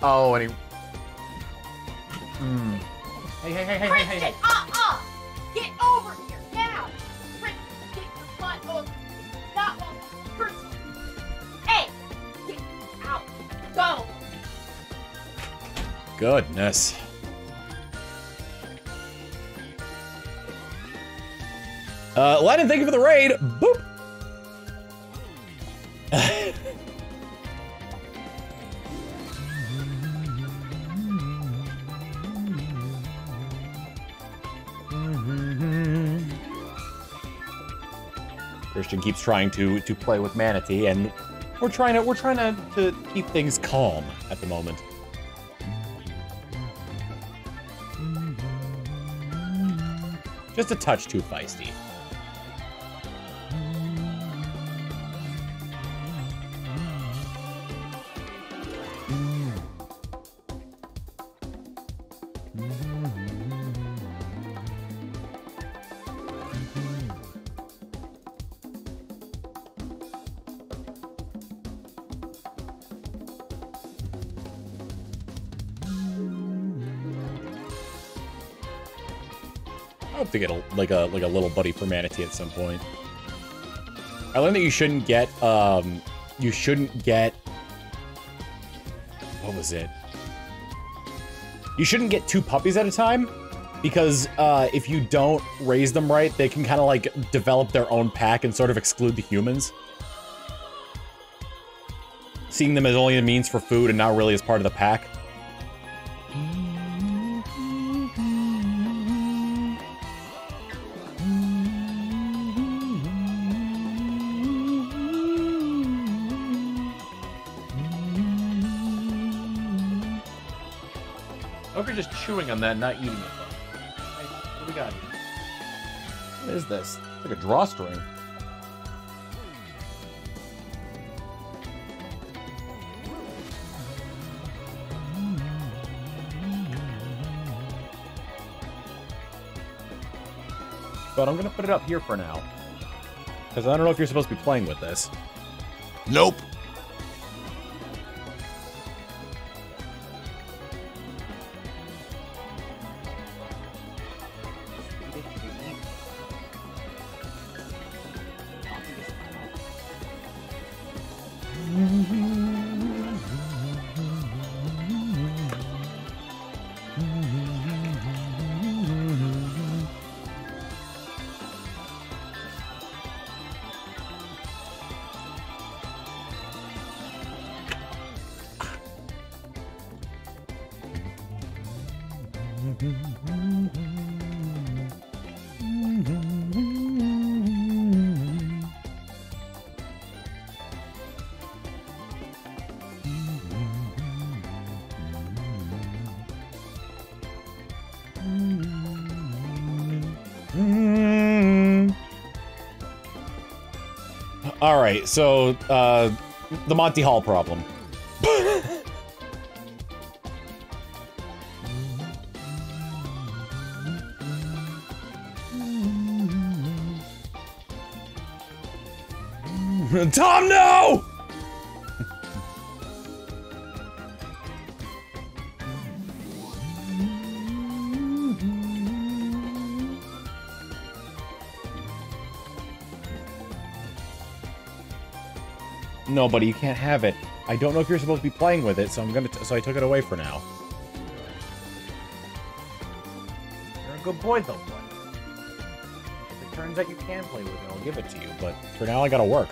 Oh, and he. Mm. Hey, hey, hey, hey, Christian, hey, hey! Uh, uh, get over here now! Christian, get your butt over. Not over, Christian. Hey, get out. Go. Goodness. Uh, Lennon, thank you for the raid. Boop. Christian keeps trying to to play with Manatee, and we're trying to we're trying to, to keep things calm at the moment. Just a touch too feisty. To get a, like a like a little buddy for Manatee at some point. I learned that you shouldn't get um you shouldn't get what was it? You shouldn't get two puppies at a time, because uh, if you don't raise them right, they can kind of like develop their own pack and sort of exclude the humans. Seeing them as only a means for food and not really as part of the pack. Chewing on that, not eating it. What do we got here? What is this? It's like a drawstring. But I'm gonna put it up here for now, because I don't know if you're supposed to be playing with this. Nope. All right, so uh, the Monty Hall problem. Tom, no! No, buddy, you can't have it. I don't know if you're supposed to be playing with it, so I'm gonna. T so I took it away for now. You're a good boy, though, boy. If it turns out you can play with it, I'll give it to you. But for now, I gotta work.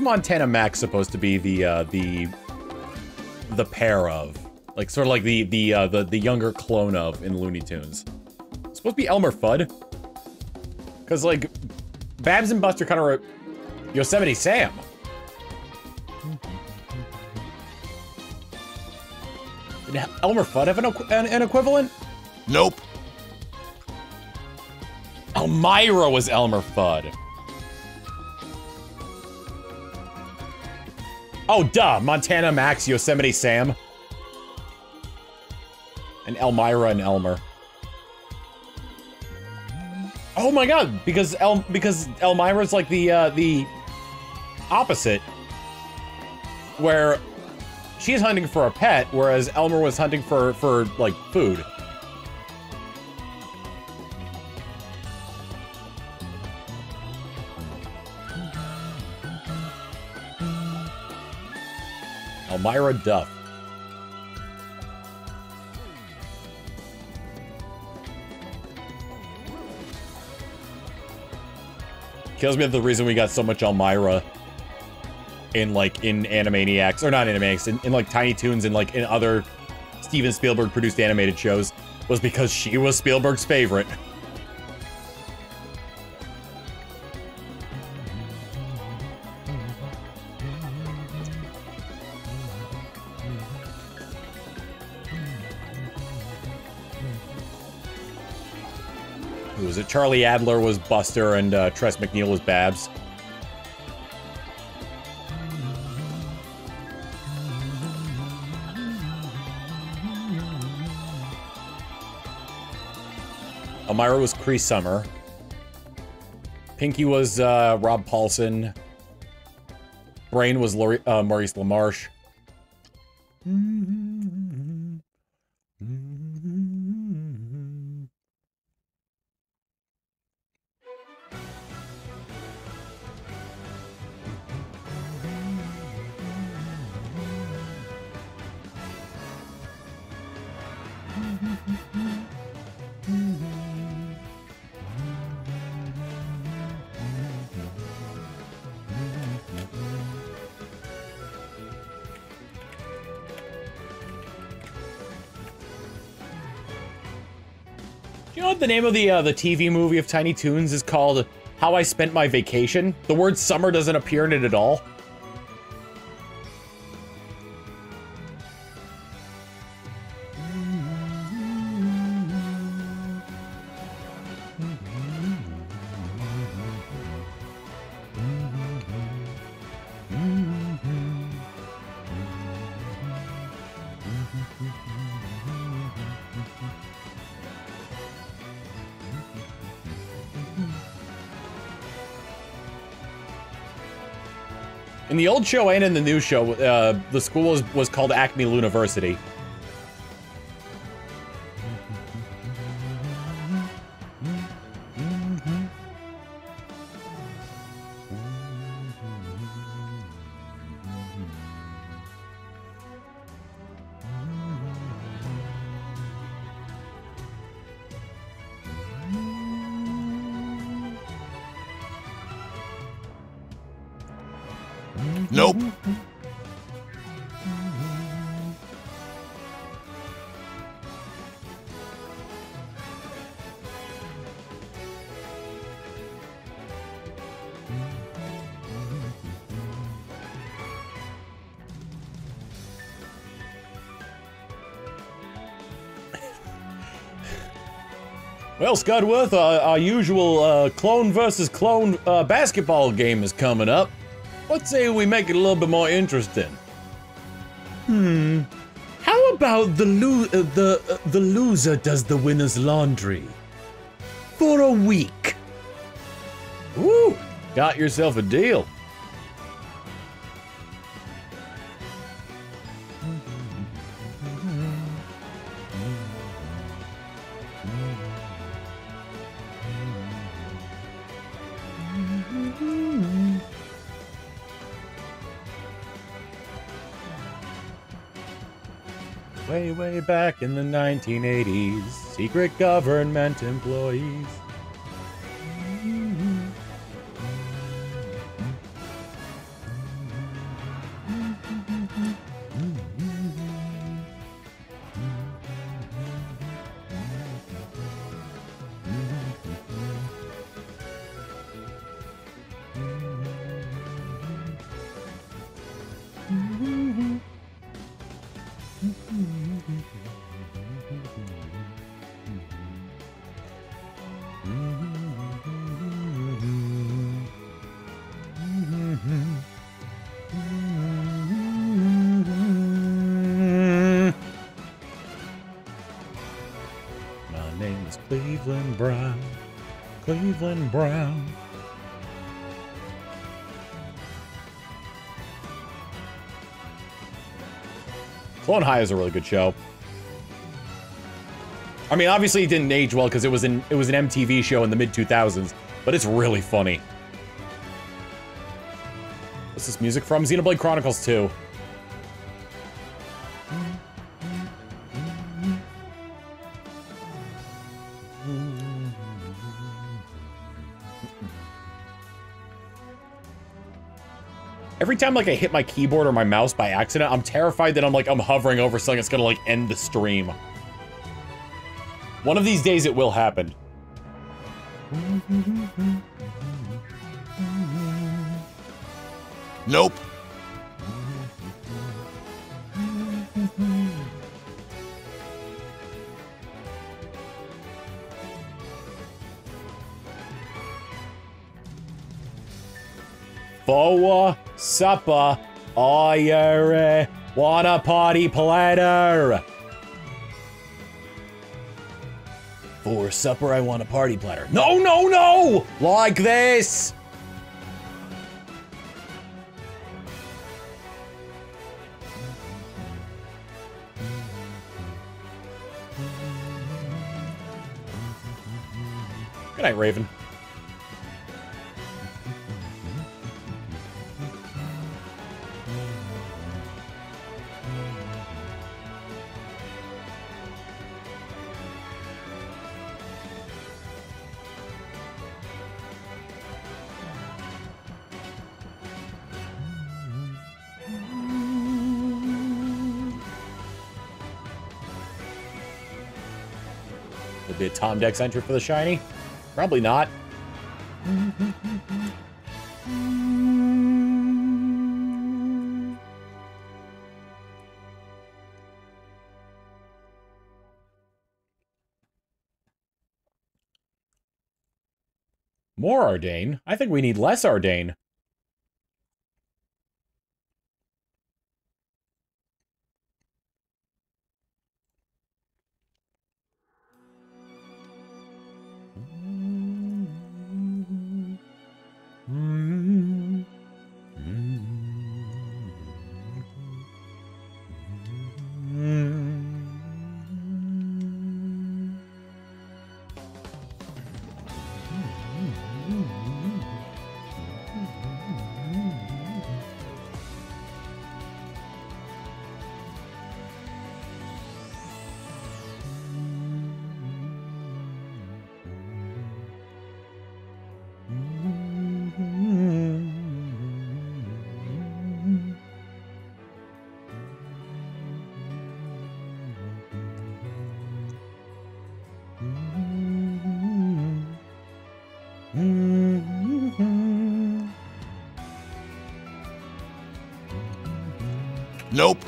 Montana Max supposed to be the uh, the the pair of, like, sort of like the the uh, the the younger clone of in Looney Tunes. It's supposed to be Elmer Fudd, because like Babs and Buster kind of Yosemite Sam. Did Elmer Fudd have an, an, an equivalent? Nope. Elmira was Elmer Fudd. Oh, duh! Montana Max, Yosemite Sam. And Elmira and Elmer. Oh my god, because El- because Elmira's like the, uh, the opposite. Where she's hunting for a pet, whereas Elmer was hunting for, for, like, food. Elmira Duff. Kills me that the reason we got so much Elmira in, like, in Animaniacs, or not Animaniacs, in, in like, Tiny Toons and, like, in other Steven Spielberg-produced animated shows was because she was Spielberg's favorite. Who was it? Charlie Adler was Buster, and uh, Tress McNeil was Babs. Elmira was Cree Summer. Pinky was uh, Rob Paulson. Brain was Laurie, uh, Maurice LaMarche. The name of the uh, the T V movie of Tiny Toons is called How I Spent My Vacation. The word summer doesn't appear in it at all. In the old show and in the new show, uh, the school was, was called Acme University. Well, Scudworth, our, our usual uh, clone versus clone uh, basketball game is coming up. Let's say we make it a little bit more interesting. Hmm. How about the lo uh, the uh, the loser does the winner's laundry for a week? Woo! Got yourself a deal. Back in the nineteen eighties, secret government employees. Cleveland Brown, Cleveland Brown. Clone High is a really good show. I mean, obviously it didn't age well because it was an it was an M T V show in the mid two thousands, but it's really funny. What's this music from? Xenoblade Chronicles two. Every time like I hit my keyboard or my mouse by accident, I'm terrified that I'm like I'm hovering over something that's gonna like end the stream. One of these days it will happen. Nope. Boa, supper, I want a party platter. For supper, I want a party platter. No, no, no! Like this! Good night, Raven. Be a Tom Dex entry for the shiny? Probably not. More Ardane? I think we need less Ardane. Nope.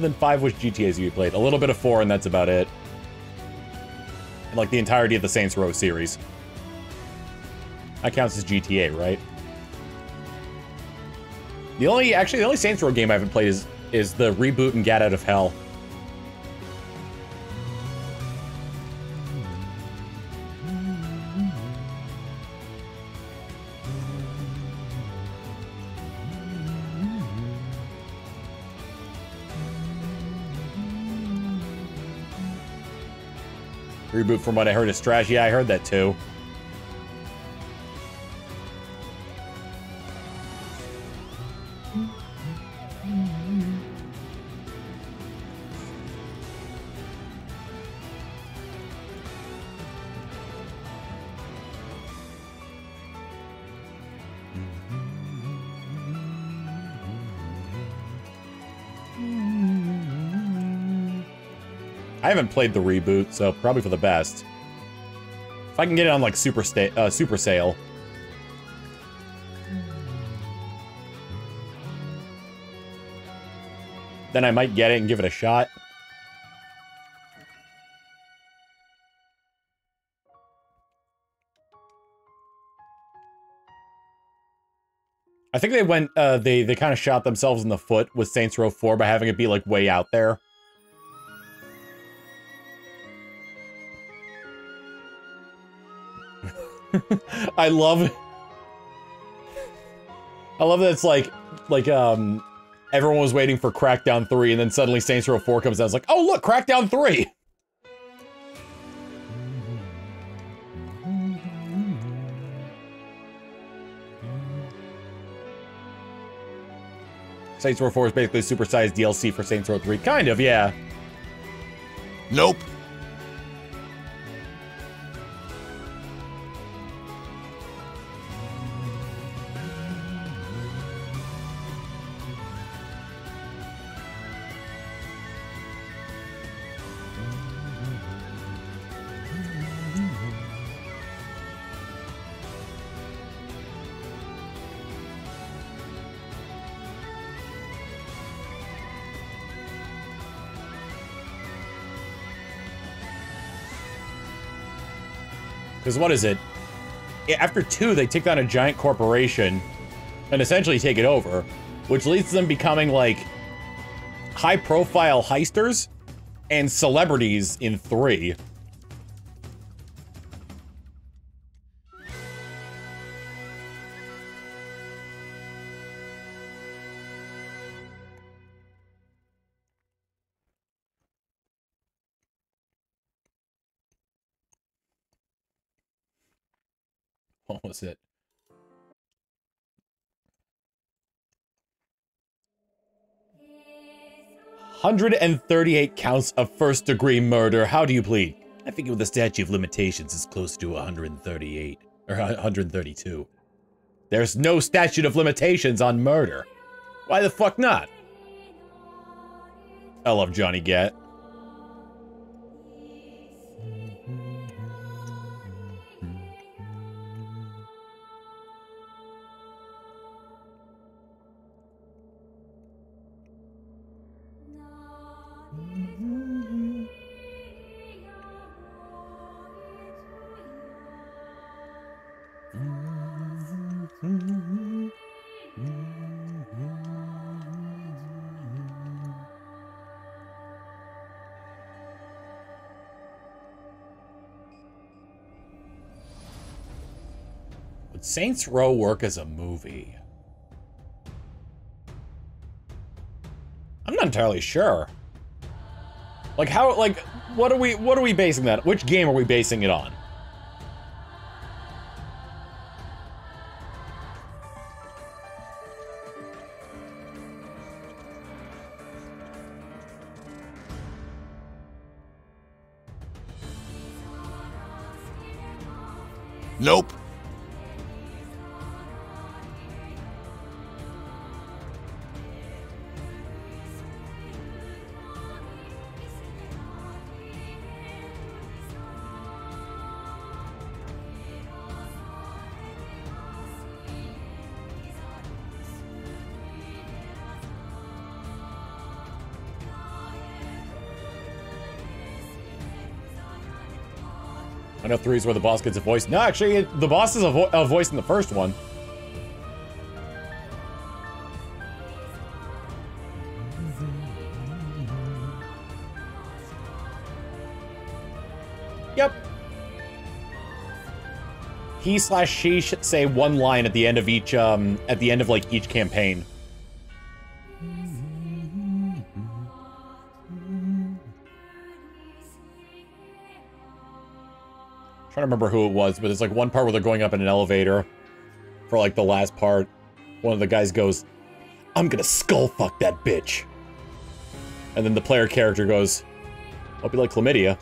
Than five was G T As you played. A little bit of four, and that's about it. And like the entirety of the Saints Row series. That counts as G T A, right? The only, actually, the only Saints Row game I haven't played is is the reboot and Get Out of Hell. Reboot from what I heard is trash. Yeah, I heard that too. I haven't played the reboot, so probably for the best. If I can get it on like super sta uh, super sale. Then I might get it and give it a shot. I think they went, uh, they, they kind of shot themselves in the foot with Saints Row four by having it be, like, way out there. I love... I love that it's like, like, um, everyone was waiting for Crackdown three, and then suddenly Saints Row four comes out, it's like, oh, look, Crackdown three! Saints Row four is basically supersized D L C for Saints Row three. Kind of, yeah. Nope. Because what is it? After two, they take down a giant corporation and essentially take it over, which leads to them becoming, like, high-profile heisters and celebrities in three. What was it? one hundred thirty-eight counts of first-degree murder. How do you plead? I figure the statute of limitations is close to one hundred thirty-eight. Or one hundred thirty-two. There's no statute of limitations on murder. Why the fuck not? I love Johnny Gat. Saints Row work as a movie? I'm not entirely sure. Like how like what are we what are we basing that on? Which game are we basing it on? Nope. I know three is where the boss gets a voice. No, actually, it, the boss is a, vo a voice in the first one. Yep. He slash she should say one line at the end of each, um, at the end of, like, each campaign. I don't remember who it was, but it's like one part where they're going up in an elevator for like the last part. One of the guys goes, I'm gonna skull fuck that bitch. And then the player character goes, I'll be like chlamydia.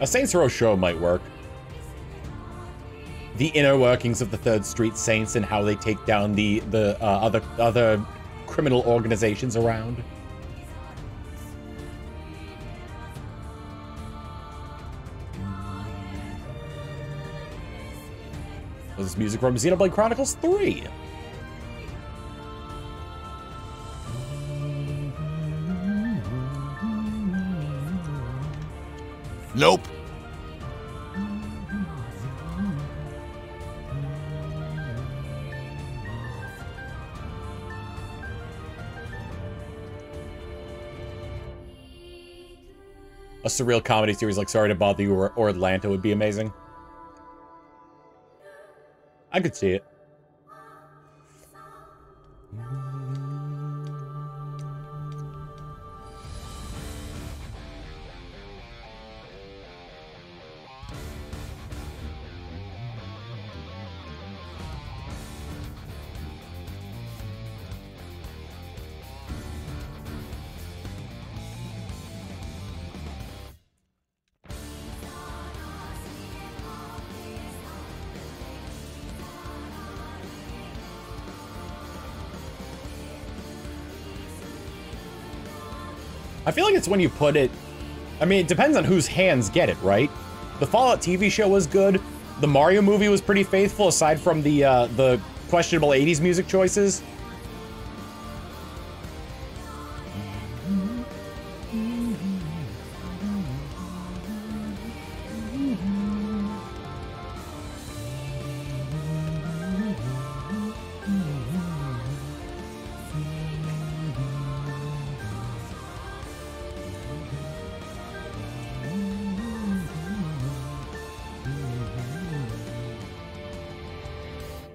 A Saints Row show might work. The inner workings of the Third Street Saints and how they take down the the uh, other other criminal organizations around. This is music from Xenoblade Chronicles three. Nope. A surreal comedy series like Sorry to Bother You or, or Atlanta would be amazing. I could see it. I feel like it's when you put it, I mean, it depends on whose hands get it, right? The Fallout T V show was good. The Mario movie was pretty faithful, aside from the uh, the questionable eighties music choices.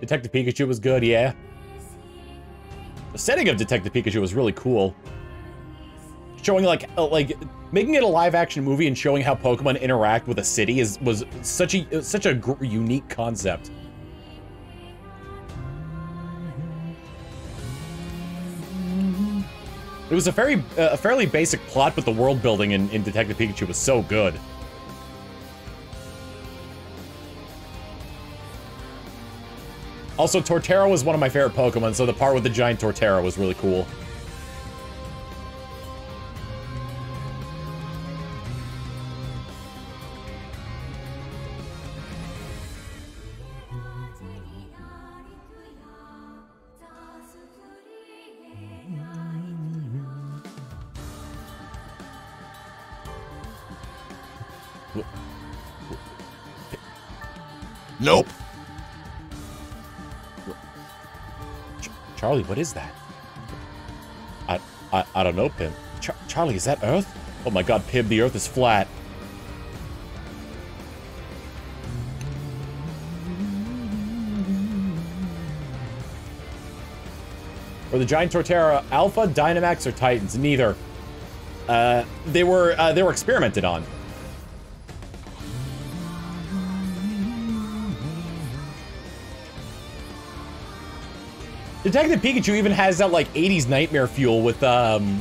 Detective Pikachu was good, yeah. The setting of Detective Pikachu was really cool. Showing like, uh, like making it a live-action movie and showing how Pokemon interact with a city is was such a such a gr unique concept. It was a very uh, a fairly basic plot, but the world building in, in Detective Pikachu was so good. Also, Torterra was one of my favorite Pokemon, so the part with the giant Torterra was really cool. Nope. Charlie, what is that? I, I, I don't know, Pim. Char Charlie, is that Earth? Oh my God, Pim, the Earth is flat. Were the giant Torterra Alpha, Dynamax, or Titans? Neither. Uh, they were, uh, they were experimented on. Detective Pikachu even has that like eighties nightmare fuel with um,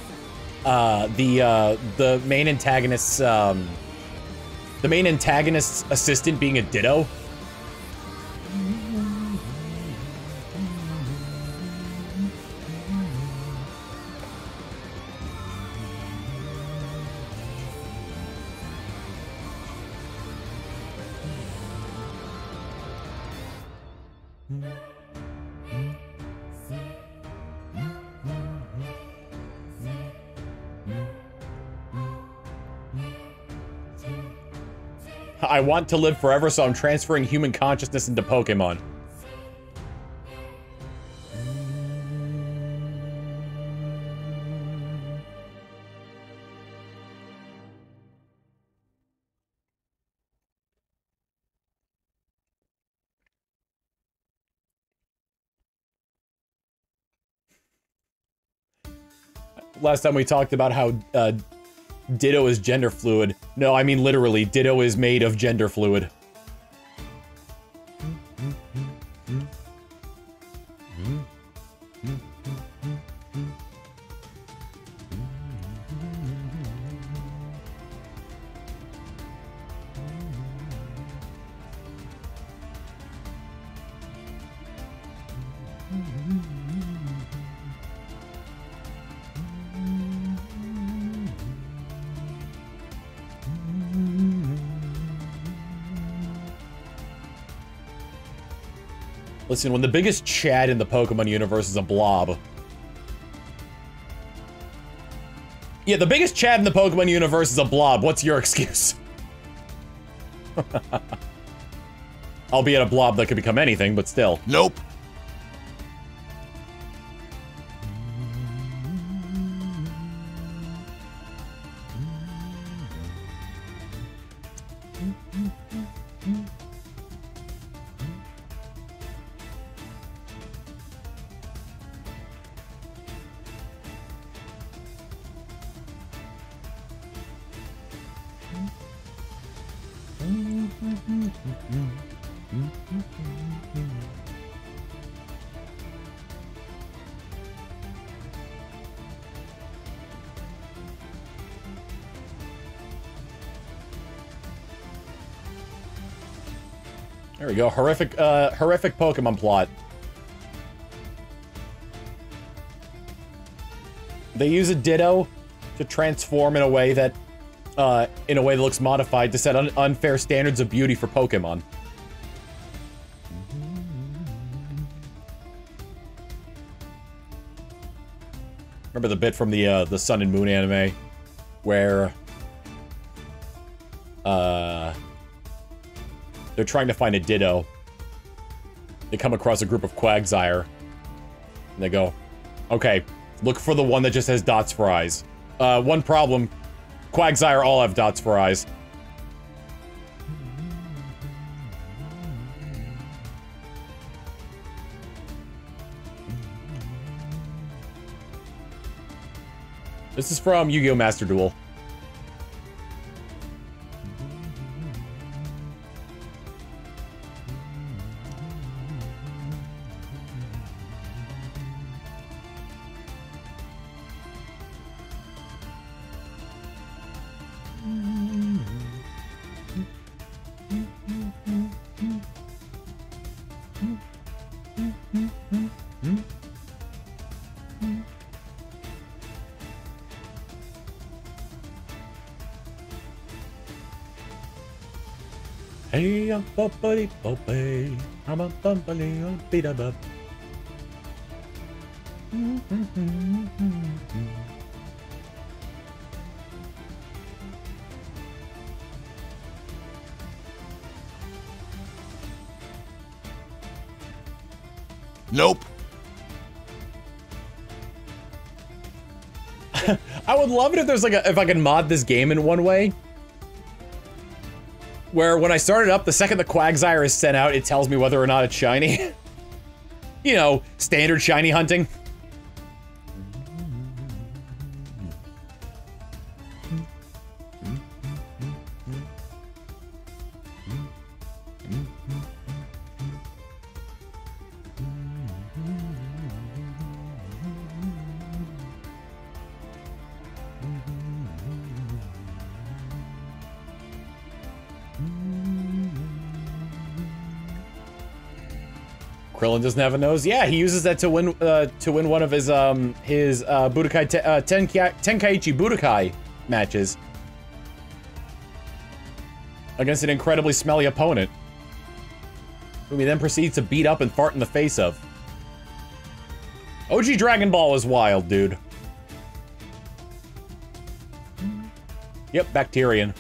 uh, the uh, the main antagonist's um, the main antagonist's assistant being a Ditto. I want to live forever, so I'm transferring human consciousness into Pokemon. Last time we talked about how, uh, Ditto is gender fluid. No, I mean literally, Ditto is made of gender fluid. Listen, when the biggest Chad in the Pokemon universe is a blob. Yeah, the biggest Chad in the Pokemon universe is a blob. What's your excuse? Albeit a blob that could become anything, but still. Nope. There we go. Horrific, uh, horrific Pokemon plot. They use a Ditto to transform in a way that, uh, in a way that looks modified to set un unfair standards of beauty for Pokemon. Remember the bit from the uh, the Sun and Moon anime, where, uh. they're trying to find a Ditto. They come across a group of Quagsire. And they go, okay, look for the one that just has dots for eyes. Uh, one problem, Quagsire all have dots for eyes. This is from Yu-Gi-Oh Master Duel. I'm a bumbling on beat up up. Nope. I would love it if there's like a, if I could mod this game in one way. Where when I start it up, the second the Quagsire is sent out, it tells me whether or not it's shiny. You know, standard shiny hunting. Krillin doesn't have a nose. Yeah, he uses that to win uh, to win one of his um his uh, Budokai te uh, Tenkai Tenkaichi Budokai matches against an incredibly smelly opponent, whom he then proceeds to beat up and fart in the face of. O G Dragon Ball is wild, dude. Yep, Bacterian.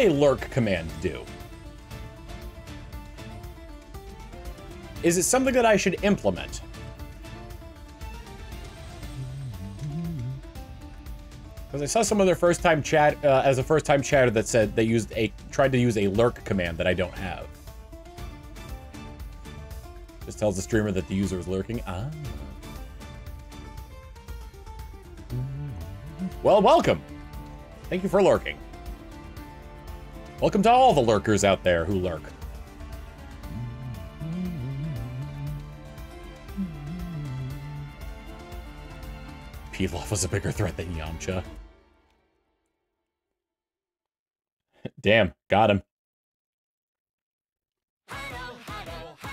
Lurk command do? Is it something that I should implement? Because I saw some of their first time chat uh, as a first time chatter that said they used a tried to use a lurk command that I don't have. Just tells the streamer that the user is lurking. Ah. Well, welcome. Thank you for lurking. Welcome to all the lurkers out there who lurk. Pilaf was a bigger threat than Yamcha. Damn, got him.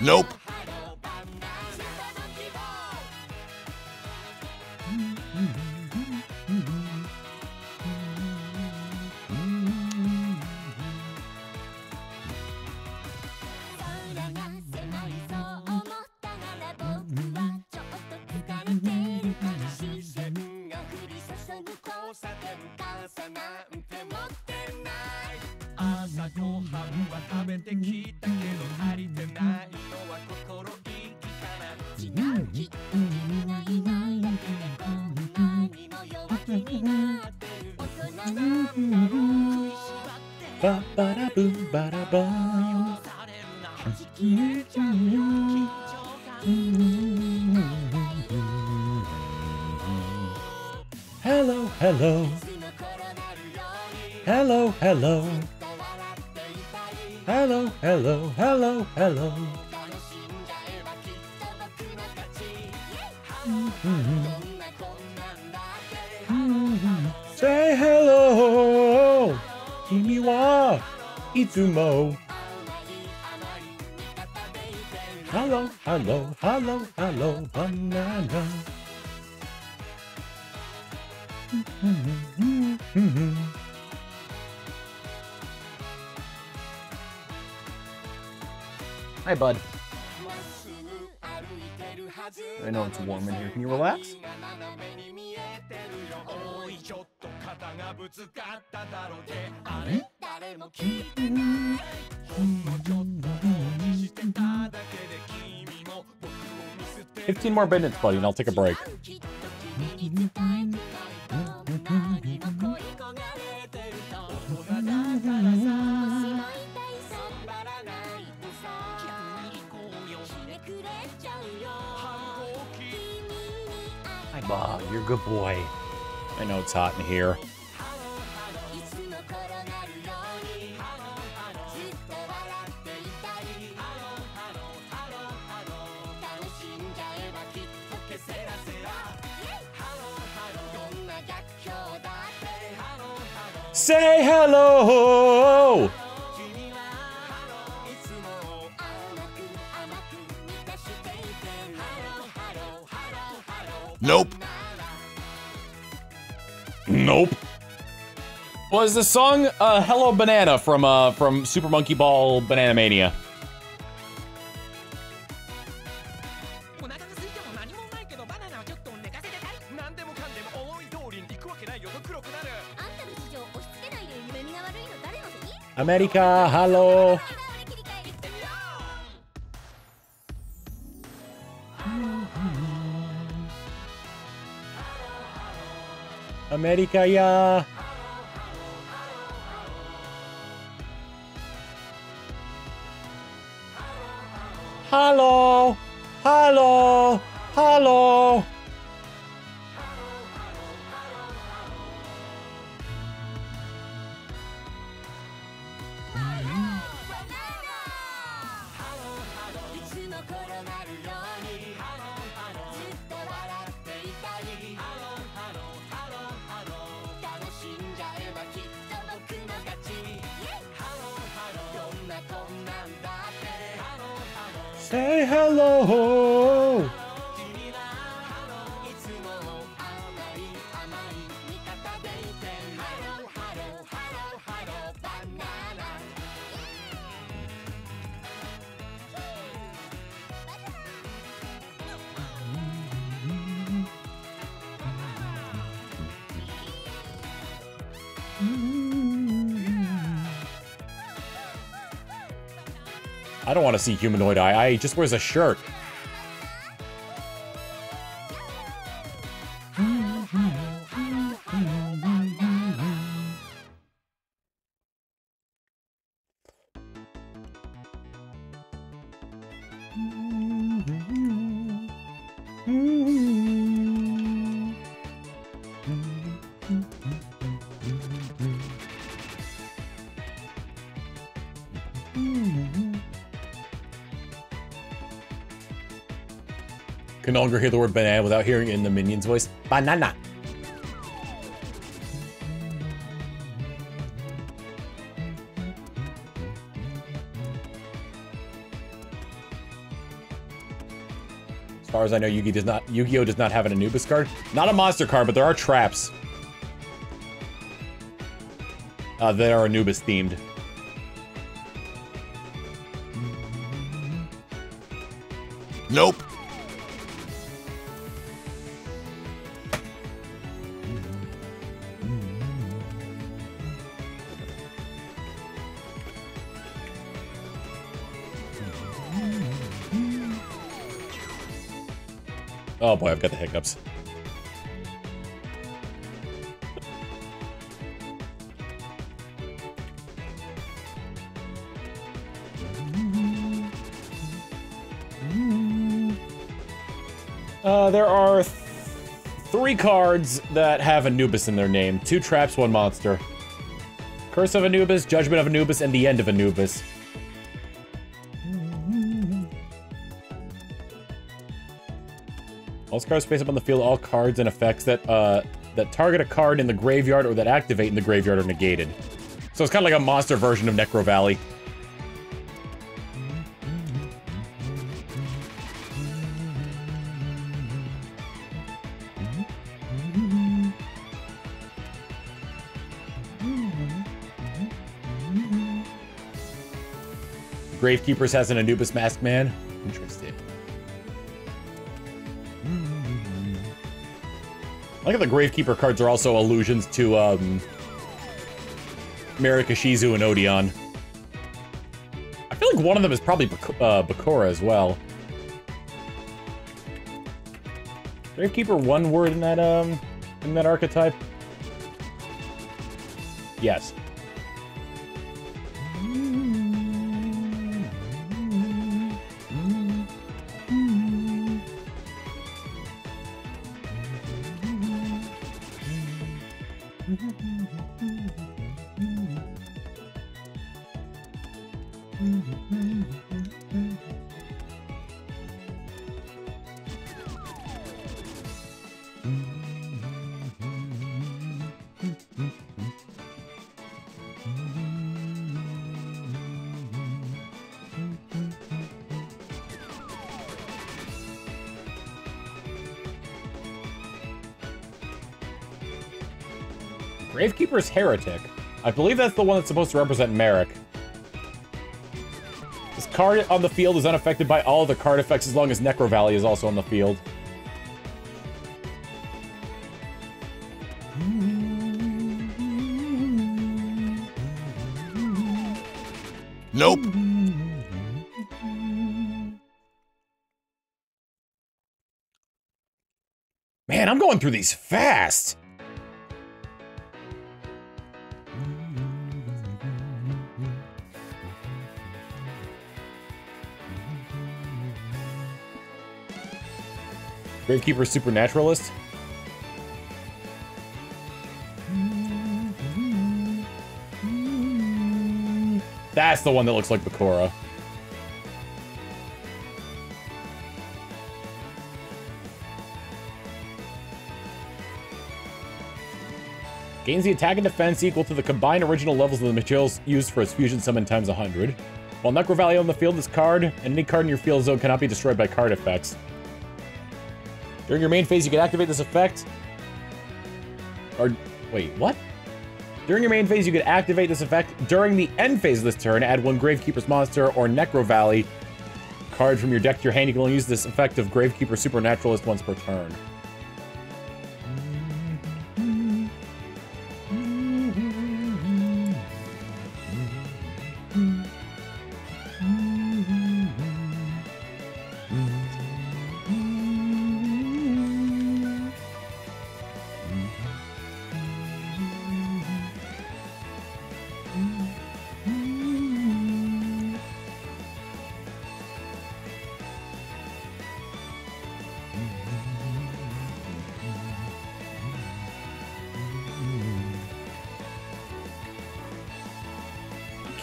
Nope. Hi, bud. I know it's warm in here. Can you relax? Fifteen more minutes, buddy, and I'll take a break. Good boy. I know it's hot in here. Say hello. Nope. Nope. Was the song uh, "Hello Banana" from uh, from Super Monkey Ball Banana Mania? America, hello. America, yeah. Hello, hello, hello. Say hello! I don't want to see humanoid eye. I just wears a shirt. Can no longer hear the word banana without hearing it in the Minions voice. Banana. As far as I know, Yu-Gi does not Yu-Gi-Oh does not have an Anubis card. Not a monster card, but there are traps uh, that are Anubis themed. Nope. Oh boy, I've got the hiccups. Uh, there are th three cards that have Anubis in their name. Two traps, one monster. Curse of Anubis, Judgment of Anubis, and the End of Anubis. All cards face up on the field. All cards and effects that uh, that target a card in the graveyard or that activate in the graveyard are negated. So it's kind of like a monster version of Necro Valley. Gravekeepers has an Anubis Mask Man. Interesting. I like how the Gravekeeper cards are also allusions to, um... Marikashizu and Odeon. I feel like one of them is probably Bak uh, Bakura as well. Gravekeeper one word in that, um... in that archetype? Yes. Gravekeeper's Heretic. I believe that's the one that's supposed to represent Merrick. This card on the field is unaffected by all the card effects as long as Necro Valley is also on the field. Nope. Man, I'm going through these fast. Gravekeeper Supernaturalist. That's the one that looks like Bakura. Gains the attack and defense equal to the combined original levels of the materials used for its fusion summon times one hundred. While Necro Valley on the field, this card and any card in your field zone cannot be destroyed by card effects. During your main phase, you can activate this effect. Or, wait, what? During your main phase, you can activate this effect. During the end phase of this turn, add one Gravekeeper's Monster or Necro Valley card from your deck to your hand. You can only use this effect of Gravekeeper Supernaturalist once per turn.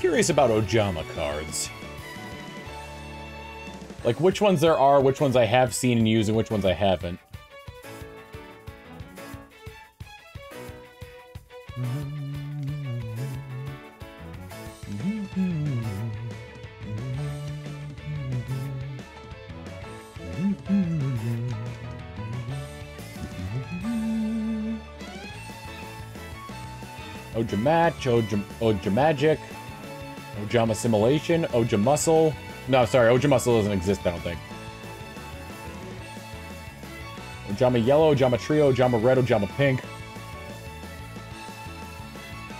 curious about Ojama cards. Like, which ones there are, which ones I have seen and used, and which ones I haven't. Ojamatch, Ojam, Ojamagic, Ojama Assimilation, Ojamuscle. No, sorry, Ojamuscle doesn't exist, I don't think. Ojama Yellow, Ojama Trio, Ojama Red, Ojama Pink.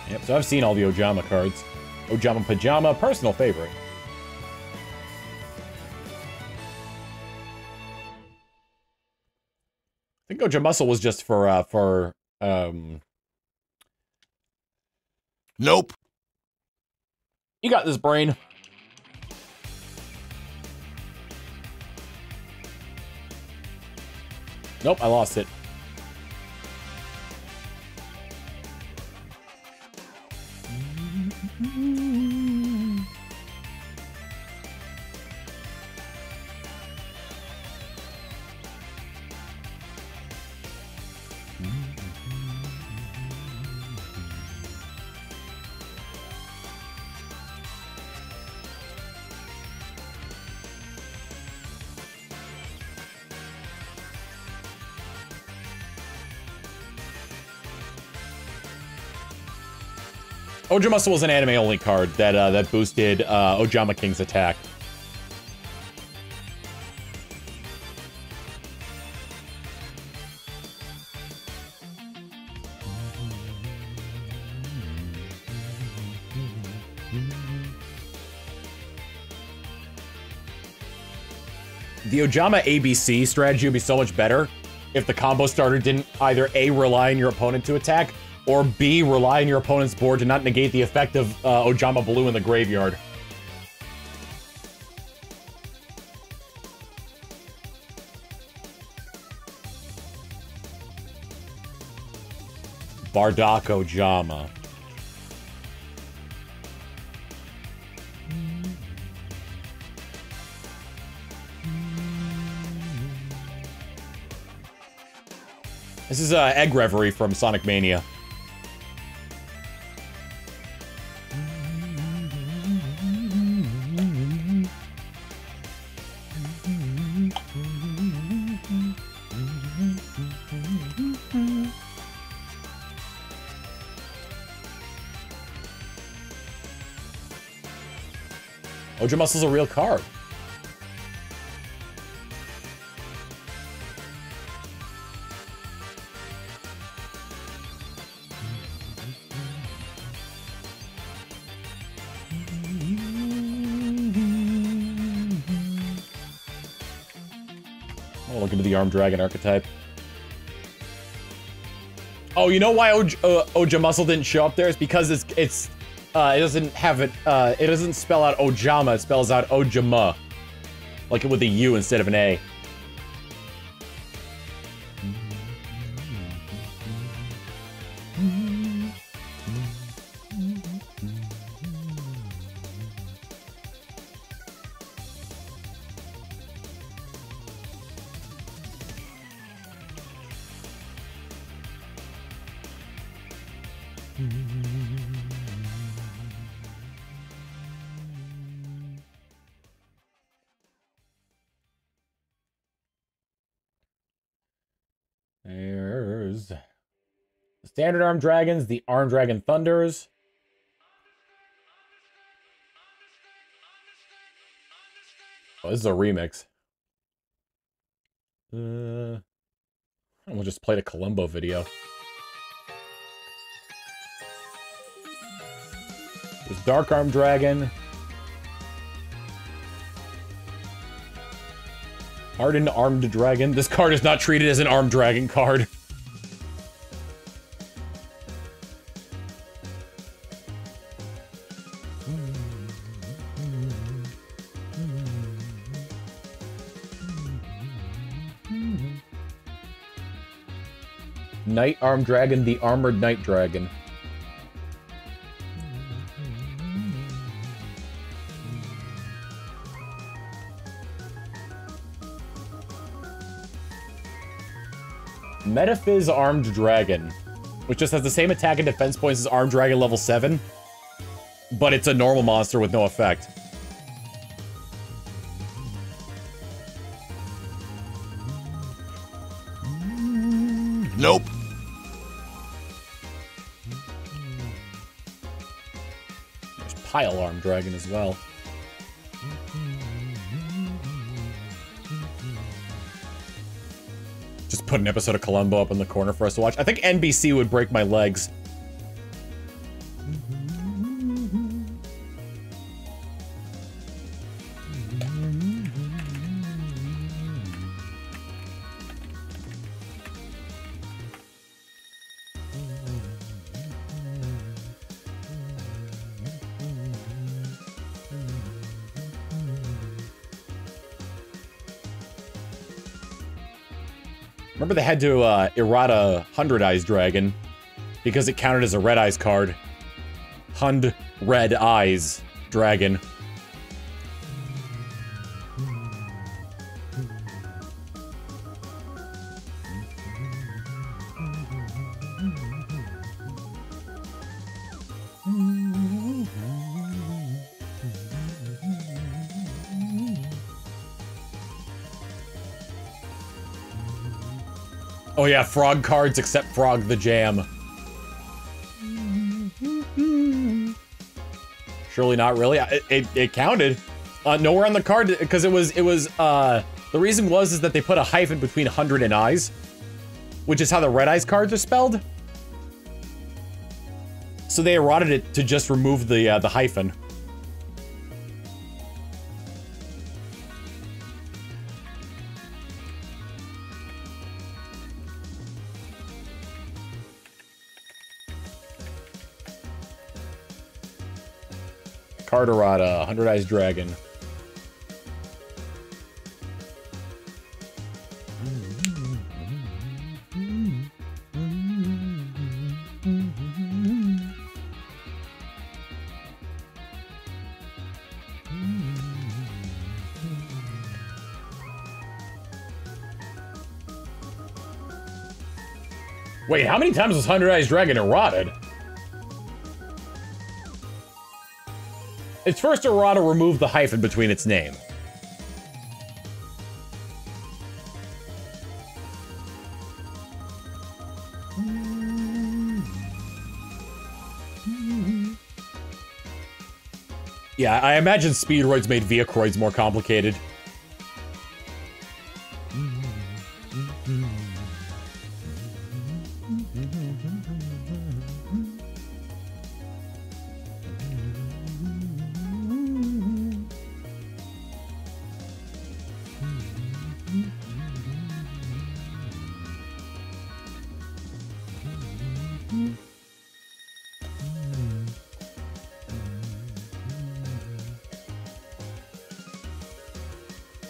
Yep, so I've seen all the Ojama cards. Ojama Pajama, personal favorite. I think Ojamuscle was just for, uh, for, um... Nope. You got this, brain. Nope, I lost it. Ojamuscle was an anime-only card that uh, that boosted uh, Ojama King's attack. The Ojama A B C strategy would be so much better if the combo starter didn't either A, rely on your opponent to attack, or B, rely on your opponent's board to not negate the effect of uh, Ojama Blue in the graveyard. Bardock Ojama. This is uh, Egg Reverie from Sonic Mania. Ojamuscle's a real card. I'll look into the Armed Dragon archetype. Oh, you know why Oj uh, Ojamuscle didn't show up there? It's because it's it's. Uh, it doesn't have it, uh, it doesn't spell out Ojama, it spells out Ojama. Like it with a U instead of an A. Standard Armed Dragons, the Armed Dragon Thunders. Oh, this is a remix. Uh, I almost just played a Columbo video. There's Dark Armed Dragon. Hardened Armed Dragon. This card is not treated as an Armed Dragon card. Knight Armed Dragon, the Armored Knight Dragon. Metaphys Armed Dragon, which just has the same attack and defense points as Armed Dragon level seven, but it's a normal monster with no effect. Nope. There's Pile Armed Dragon as well. Just put an episode of Columbo up in the corner for us to watch. I think N B C would break my legs. Remember they had to uh, errata Hundred Eyes Dragon because it counted as a Red Eyes card. Hund Red Eyes Dragon. Oh yeah, frog cards except Frog the Jam. Surely not really. It, it, it counted. Uh, nowhere on the card because it was it was uh the reason was is that they put a hyphen between Hundred and Eyes, which is how the Red Eyes cards are spelled. So they eroded it to just remove the uh, the hyphen. Torterra, Hundred Eyes Dragon. Wait, how many times was Hundred Eyes Dragon eroded? Its first errata removed the hyphen between its name. Yeah, I imagine Speedroids made Vehicoids more complicated.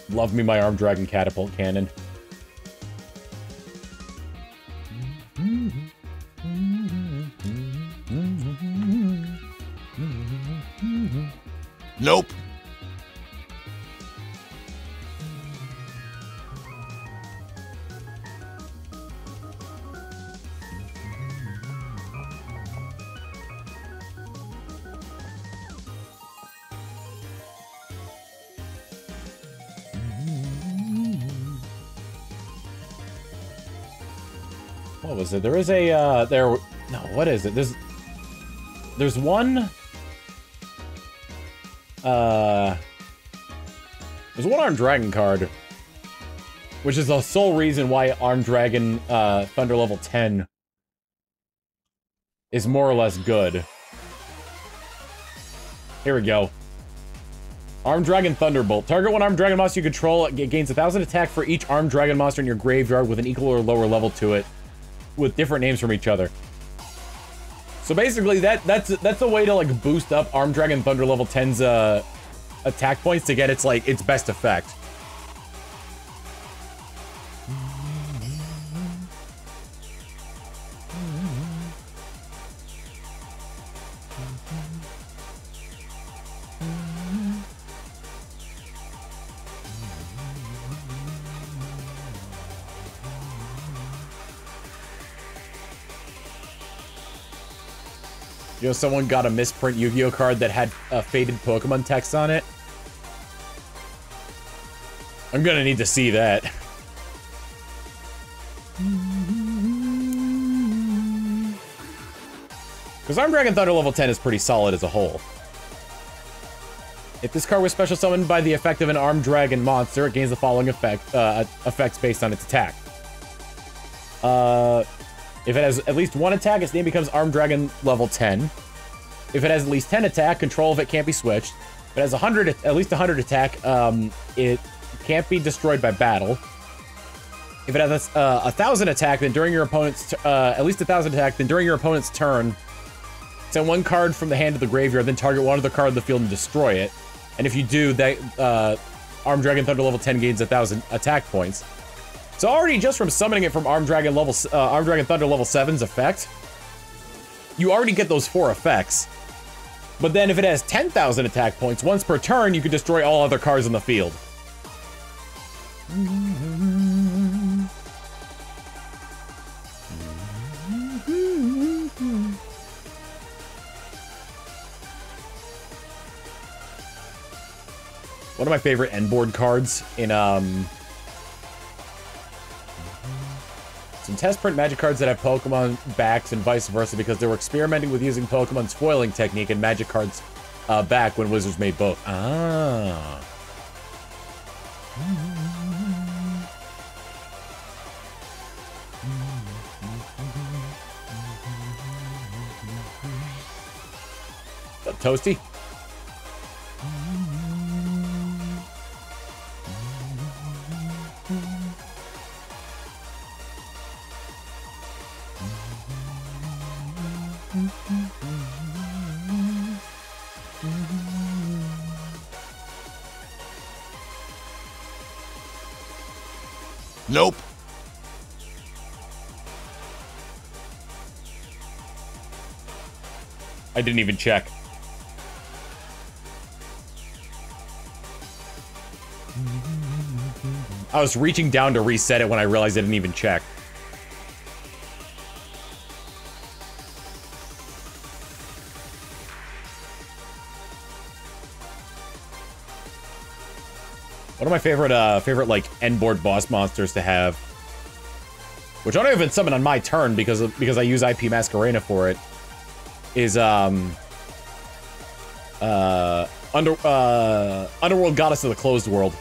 Love me my Armed Dragon catapult cannon. Nope. There is a, uh, there, no, what is it? There's, there's one, uh, there's one Armed Dragon card, which is the sole reason why Armed Dragon, uh, Thunder Level ten is more or less good. Here we go. Armed Dragon Thunderbolt. Target one Armed Dragon monster you control. It gains one thousand attack for each Armed Dragon monster in your graveyard with an equal or lower level to it, with different names from each other. So basically that that's that's a way to like boost up Armed Dragon Thunder level ten's uh attack points to get its like its best effect. You know, someone got a misprint Yu-Gi-Oh card that had a uh, faded Pokemon text on it. I'm gonna need to see that. Because Armed Dragon Thunder Level ten is pretty solid as a whole. If this card was special summoned by the effect of an Armed Dragon monster, it gains the following effect, uh, effects based on its attack. Uh, if it has at least one attack, its name becomes Armed Dragon Level ten. If it has at least ten attack, control of it can't be switched. If it has one hundred, at least one hundred attack, um, it can't be destroyed by battle. If it has a uh, thousand attack, then during your opponent's uh, at least a thousand attack, then during your opponent's turn, send one card from the hand to the graveyard, then target one other card in the field and destroy it. And if you do, that uh, Armed Dragon Thunder Level ten gains a thousand attack points. So already just from summoning it from Armed Dragon Level uh, Armed Dragon Thunder Level seven's effect, you already get those four effects. But then if it has ten thousand attack points once per turn, you can destroy all other cards in the field. One of my favorite end board cards in um, some test print Magic cards that have Pokemon backs and vice versa because they were experimenting with using Pokemon's foiling technique and Magic cards uh, back when Wizards made both. Ah. What's up, Toasty? Nope. I didn't even check. I was reaching down to reset it when I realized I didn't even check. One of my favorite, uh, favorite like end board boss monsters to have, which I don't even summon on my turn because of, because I use I P Masquerena for it, is um, uh, under uh, Underworld Goddess of the Closed World.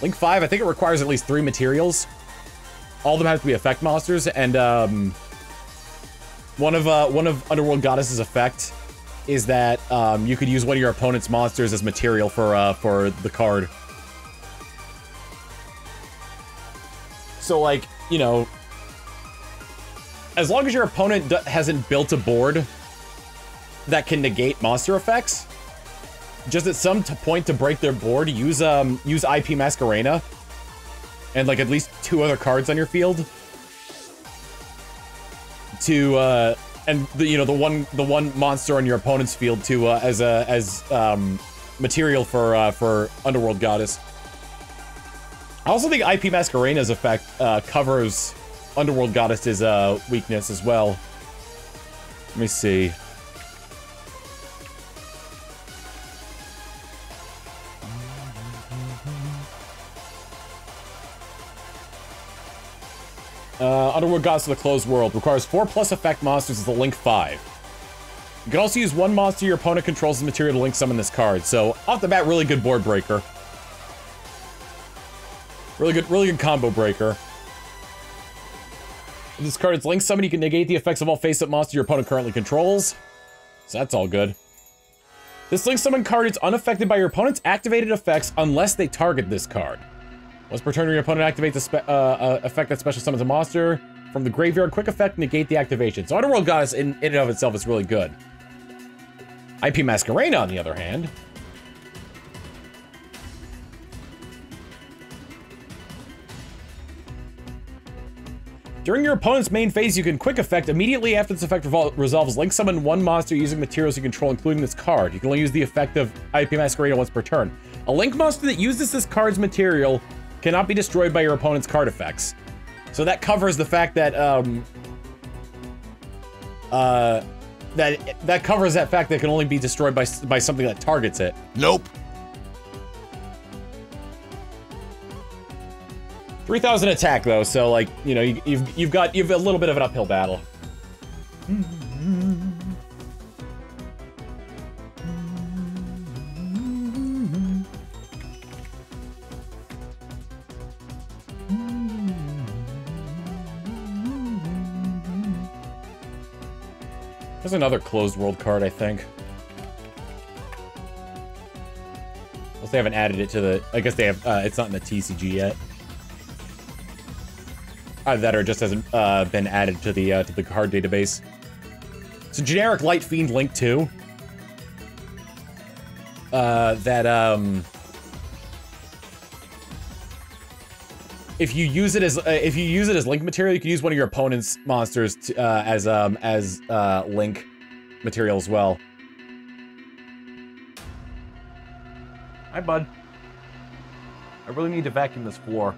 Link five, I think it requires at least three materials. All of them have to be effect monsters, and um, one of uh, one of Underworld Goddess's effect is that um, you could use one of your opponent's monsters as material for uh, for the card. So, like, you know, as long as your opponent d hasn't built a board that can negate monster effects, just at some t point to break their board, use um use I P Masquerena and like at least two other cards on your field to. Uh, And the, you know, the one the one monster on your opponent's field to uh, as a as um, material for uh, for Underworld Goddess. I also think I P Masquerena's effect uh, covers Underworld Goddess's uh, weakness as well. Let me see. Uh, Underworld Gods of the Closed World requires four plus effect monsters as the Link five. You can also use one monster your opponent controls as material to Link summon this card. So off the bat, really good board breaker. Really good, really good combo breaker. With this card, it's Link summon. You can negate the effects of all face-up monsters your opponent currently controls. So that's all good. This Link summon card is unaffected by your opponent's activated effects unless they target this card. Once per turn, your opponent activates a spe uh, uh, effect that special summons a monster from the graveyard. Quick effect, negate the activation. So Underworld Goddess in, in and of itself is really good. I P Masquerena, on the other hand. During your opponent's main phase, you can quick effect immediately after this effect revol resolves. Link summon one monster using materials you control, including this card. You can only use the effect of I P Masquerena once per turn. A Link monster that uses this card's material cannot be destroyed by your opponent's card effects. So that covers the fact that um, uh, that that covers that fact that it can only be destroyed by by something that targets it. Nope. three thousand attack though, so like, you know, you, you've you've got you've a little bit of an uphill battle. There's another closed world card, I think. Unless they haven't added it to the... I guess they have... Uh, it's not in the T C G yet. Either that or it just hasn't uh, been added to the uh, to the card database. It's a generic Light Fiend Link two. Uh, that, um... If you use it as uh, if you use it as link material, you can use one of your opponent's monsters to, uh, as um, as uh, link material as well. Hi, bud. I really need to vacuum this floor.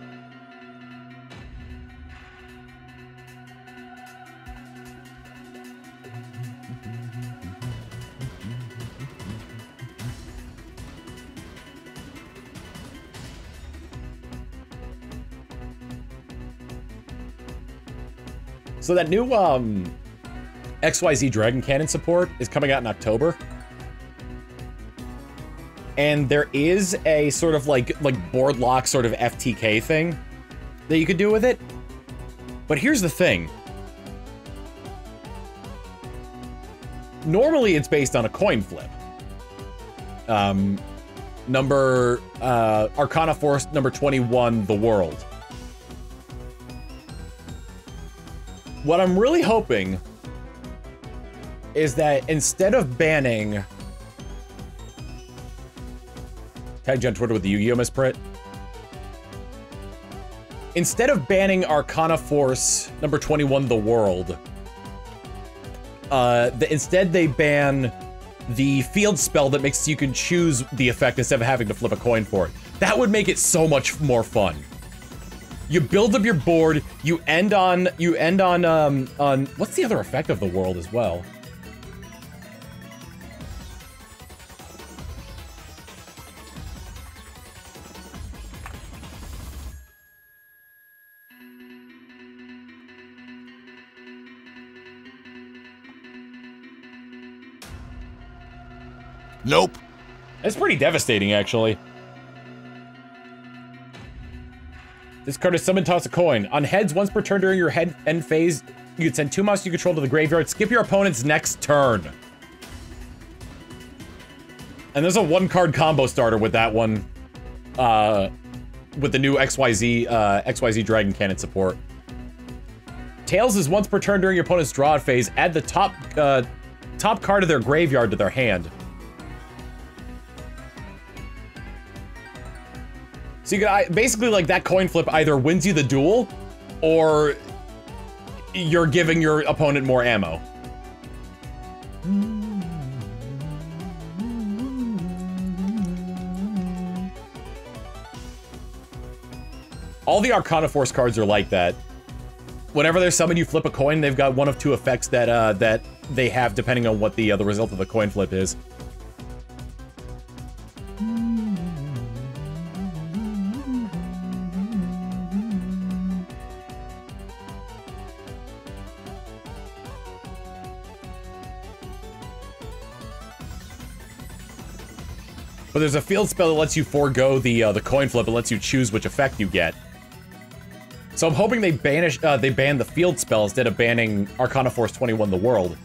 So that new um, X Y Z Dragon Cannon support is coming out in October, and there is a sort of like like board lock sort of F T K thing that you could do with it. But here's the thing: normally it's based on a coin flip. Um, number uh, Arcana Force number twenty-one, the world. What I'm really hoping is that instead of banning... Tagged you on Twitter with the Yu-Gi-Oh misprint. Instead of banning Arcana Force number twenty-one, the world, uh, the, instead they ban the field spell that makes you can choose the effect instead of having to flip a coin for it. That would make it so much more fun. You build up your board. You end on. You end on. Um. On. What's the other effect of the world as well? Nope. It's pretty devastating, actually. This card is summon, toss a coin. On heads, once per turn during your head end phase, you can send two monsters you control to the graveyard, skip your opponent's next turn. And there's a one-card combo starter with that one. Uh, with the new X Y Z, uh, X Y Z Dragon Cannon support. Tails is once per turn during your opponent's draw phase, add the top, uh, top card of their graveyard to their hand. So you could basically, like, that coin flip either wins you the duel, or you're giving your opponent more ammo. All the Arcana Force cards are like that. Whenever they're summoned, you flip a coin. They've got one of two effects that uh, that they have, depending on what the uh, the result of the coin flip is. But there's a field spell that lets you forego the uh, the coin flip and lets you choose which effect you get. So I'm hoping they banish uh, they ban the field spell instead of banning Arcana Force twenty-one, the world.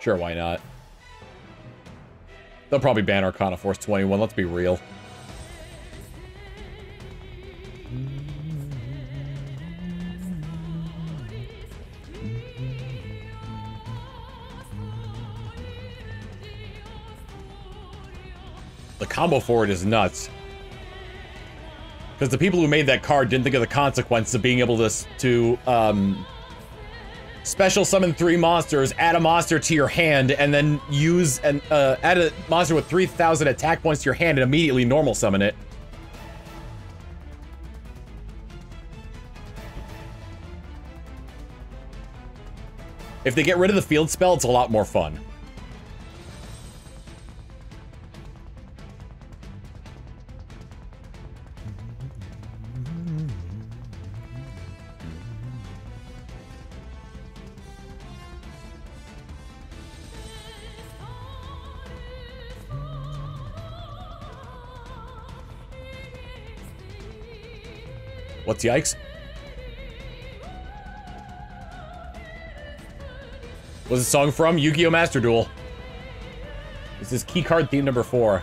Sure, why not? They'll probably ban Arcana Force twenty-one. Let's be real. Combo for it is nuts. Because the people who made that card didn't think of the consequence of being able to, to um, special summon three monsters, add a monster to your hand, and then use and uh, add a monster with three thousand attack points to your hand and immediately normal summon it. If they get rid of the field spell, it's a lot more fun. What's yikes? What's the song from? Yu-Gi-Oh Master Duel. This is keycard theme number four.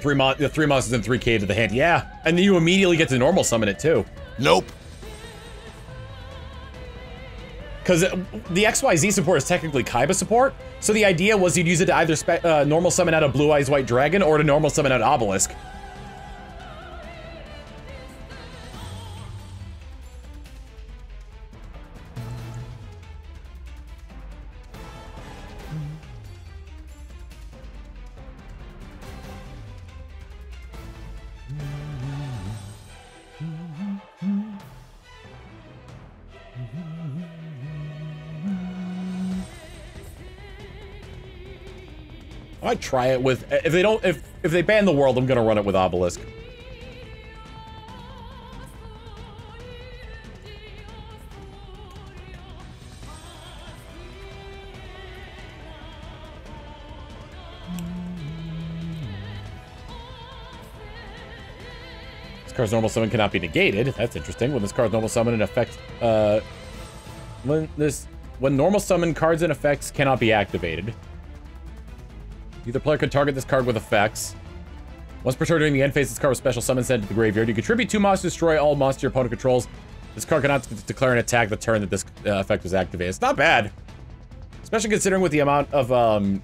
Three mon the three monsters and three K to the hand. Yeah, and then you immediately get to normal summon it too. Nope. Because the X Y Z support is technically Kaiba support, so the idea was you'd use it to either spe uh, normal summon out a Blue Eyes White Dragon or to normal summon out Obelisk. I'd try it with, if they don't, if, if they ban the world, I'm gonna run it with Obelisk. This card's normal summon cannot be negated. That's interesting. When this card's normal summon in effect, uh, when this, when normal summon cards and effects cannot be activated. Either player could target this card with effects. Once per turn during the end phase, this card with special summon sent to the graveyard. You contribute two monsters, destroy all monster your opponent controls. This card cannot declare an attack the turn that this uh, effect was activated. It's not bad, especially considering with the amount of um,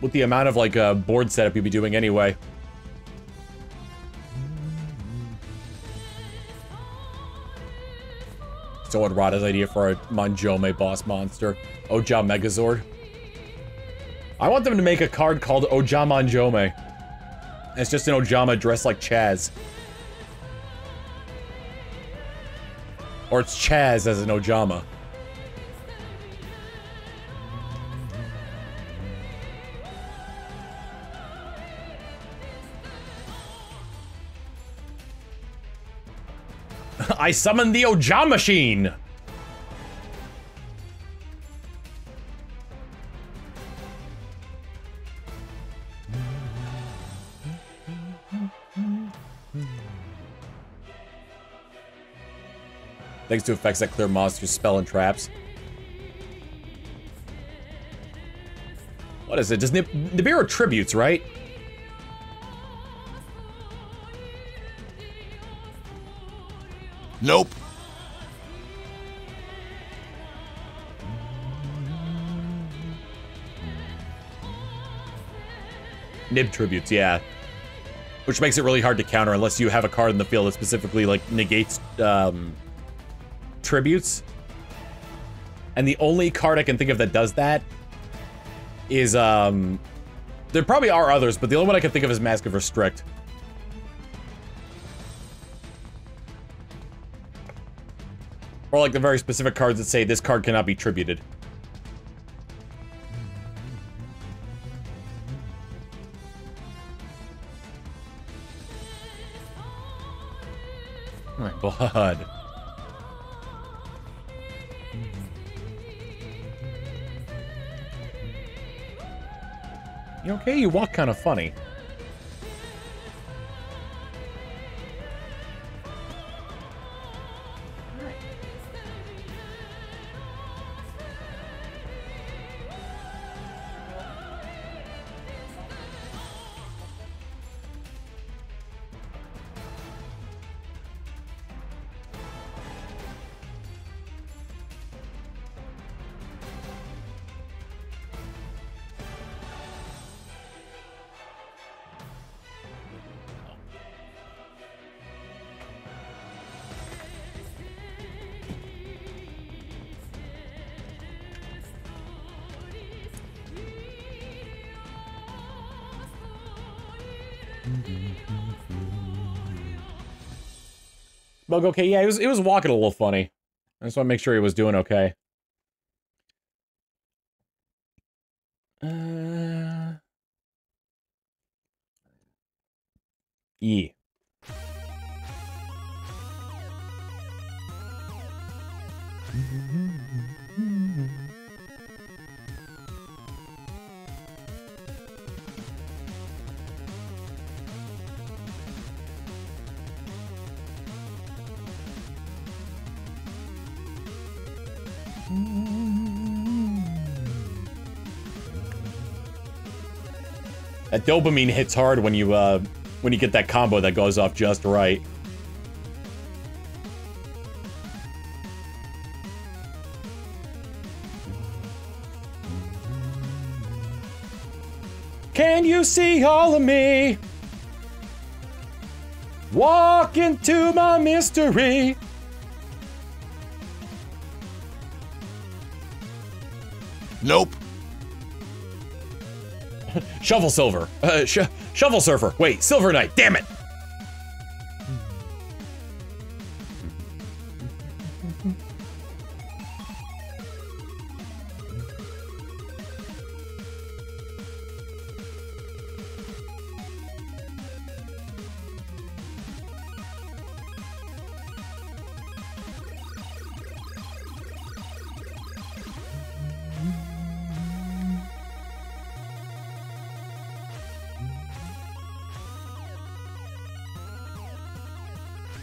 with the amount of like uh, board setup you'd be doing anyway. Still had Rada's idea for a Monjome boss monster, Oja Megazord. I want them to make a card called Ojamonjome. It's just an Ojama dressed like Chaz. Or it's Chaz as an Ojama. I summoned the Ojama machine! Thanks to effects that clear monsters, spell, and traps. What is it? Does Nib Nibiru tributes, right? Nope. Nib tributes, yeah. Which makes it really hard to counter unless you have a card in the field that specifically, like, negates, um... tributes. And the only card I can think of that does that is, um... there probably are others, but the only one I can think of is Mask of Restrict. Or like the very specific cards that say this card cannot be tributed. My blood. You okay? You walk kind of funny. Bug okay? Yeah, it was, it was walking a little funny. I just want to make sure he was doing okay. Uh... Yeah. That dopamine hits hard when you uh, when you get that combo that goes off just right. Can you see all of me? Walk into my mystery. Nope. Shovel Silver. Uh, sh Shovel Surfer. Wait, Silver Knight. Damn it.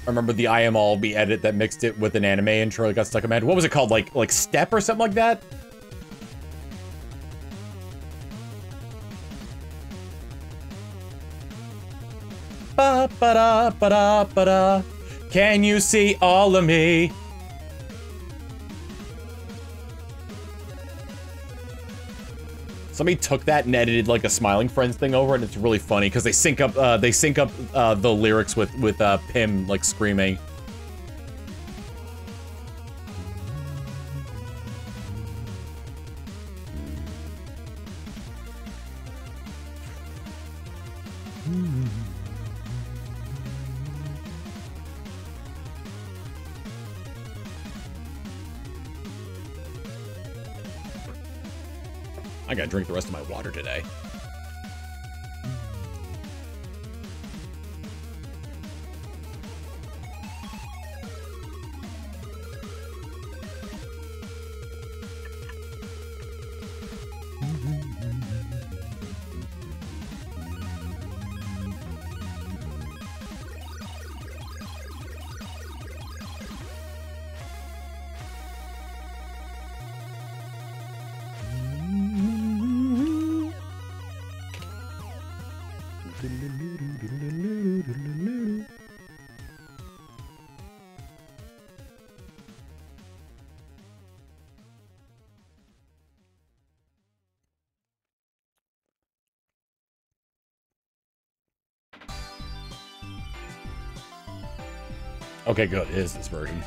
I remember the I Am All Be edit that mixed it with an anime intro that got stuck in my head. What was it called? Like, like Step or something like that? Ba ba da ba da ba da. Can you see all of me? Somebody took that and edited like a Smiling Friends thing over, and it's really funny because they sync up. Uh, they sync up uh, the lyrics with with uh, Pim like screaming. I gotta drink the rest of my water today. Okay, good. It is this version.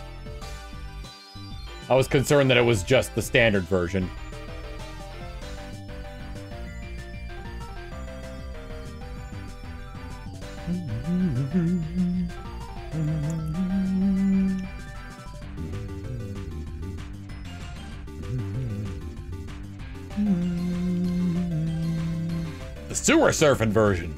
I was concerned that it was just the standard version. The sewer surfing version.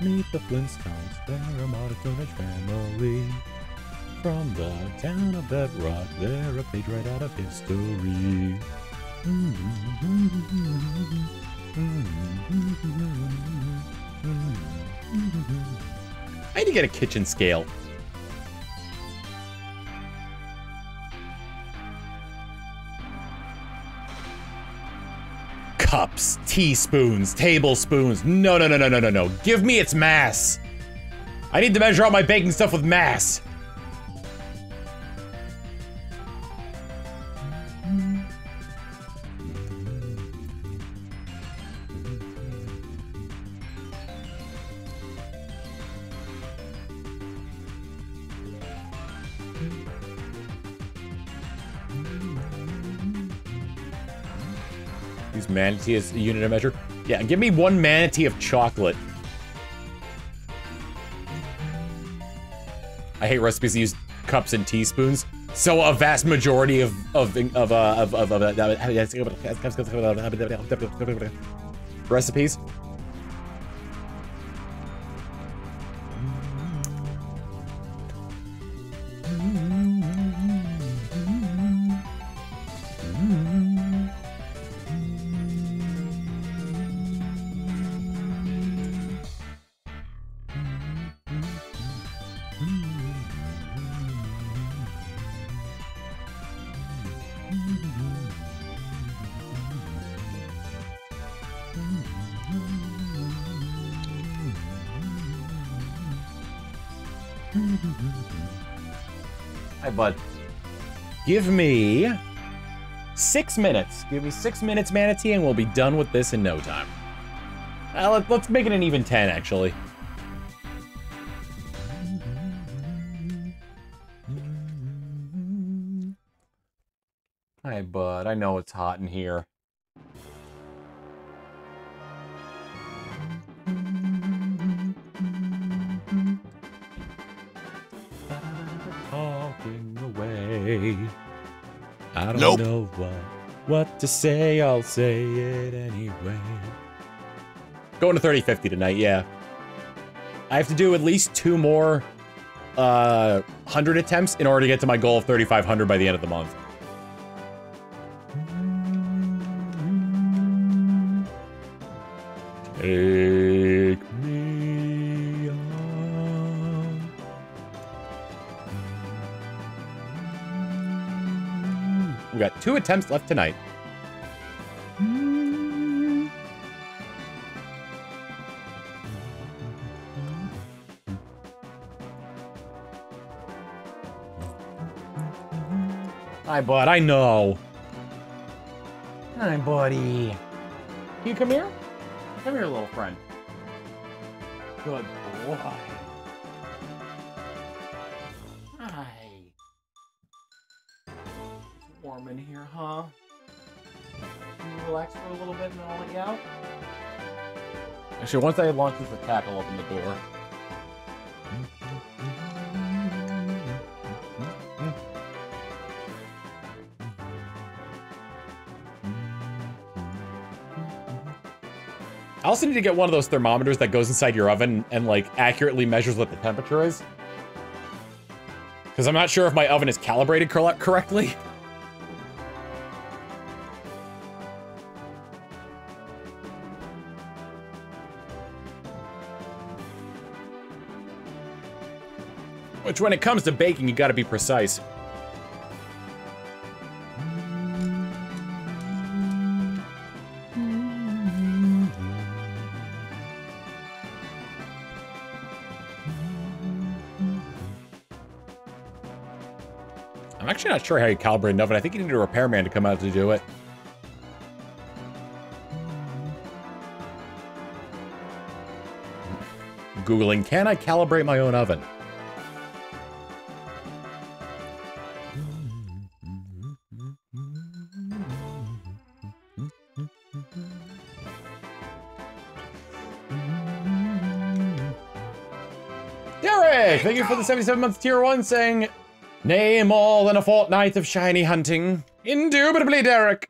Meet the Flintstones, they're a monotonic family. From the town of Bedrock, they're a page right out of history. I need to get a kitchen scale. cups, teaspoons, tablespoons. No, no, no, no, no, no, no. Give me its mass. I need to measure out my baking stuff with mass. Use manatee as a unit of measure. Yeah, give me one manatee of chocolate. I hate recipes that use cups and teaspoons. So a vast majority of of of uh, of of, of, of, of recipes. But give me six minutes. Give me six minutes, manatee, and we'll be done with this in no time. Uh, let, let's make it an even ten, actually. Hi, bud. I know it's hot in here. I don't nope. know what, what to say, I'll say it anyway. Going to thirty fifty tonight, yeah. I have to do at least two more uh, one hundred attempts in order to get to my goal of thirty-five hundred by the end of the month. Take me on. We got two attempts left tonight. Hi, bud. I know. Hi, buddy. Can you come here? Come here, little friend. Good boy. Hi. Warm in here, huh? Can you relax for a little bit and I'll let you out? Actually, once I launch this attack, I'll open the door. I also need to get one of those thermometers that goes inside your oven and, like, accurately measures what the temperature is. Because I'm not sure if my oven is calibrated cor- correctly. Which, when it comes to baking, you gotta be precise. I'm actually not sure how you calibrate an oven. I think you need a repairman to come out to do it. Googling, can I calibrate my own oven? Derek, thank you for the seventy-seven months tier one saying, nay, more than a fortnight of shiny hunting. Indubitably, Derek.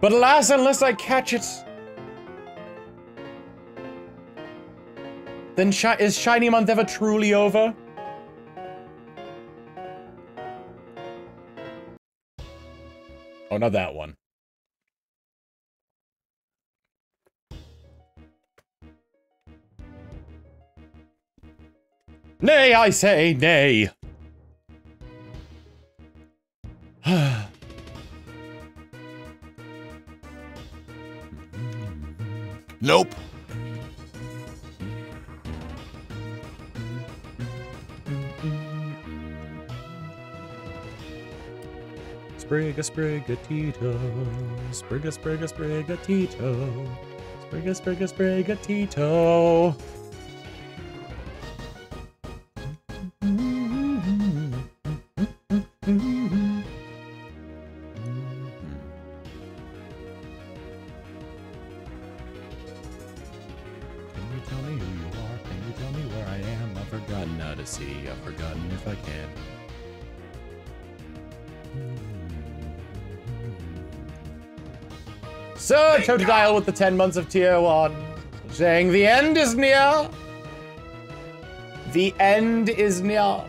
But alas, unless I catch it, then shi- is shiny month ever truly over? Oh, not that one. Nay, I say nay. Nope. Sprigga, sprigga, Tito. Sprigga, sprigga, sprigga, Tito. Sprigga, sprigga, sprigga, Tito. Toad Dial with the ten months of T O on, saying the end is near. The end is near.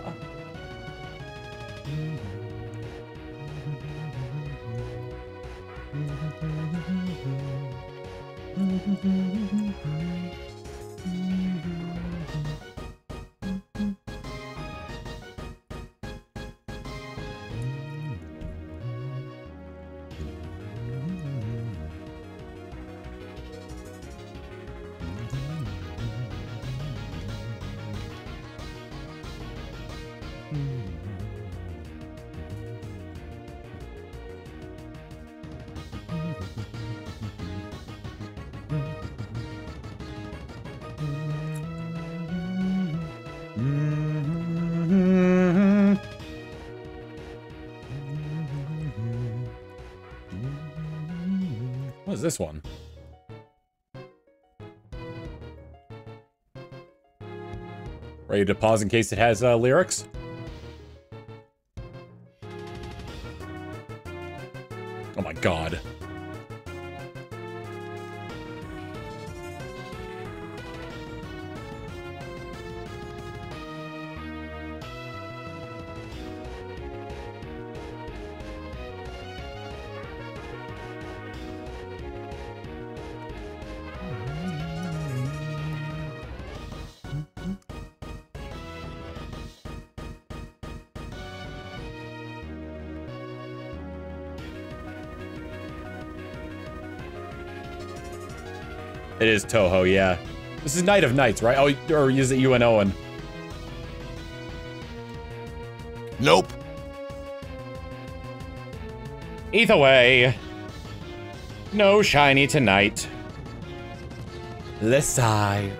This one. Ready to pause in case it has uh, lyrics? Oh my god. It is Toho, yeah. This is Night of Nights, right? Oh, or is it you and Owen? Nope. Either way, no shiny tonight. Let's sigh.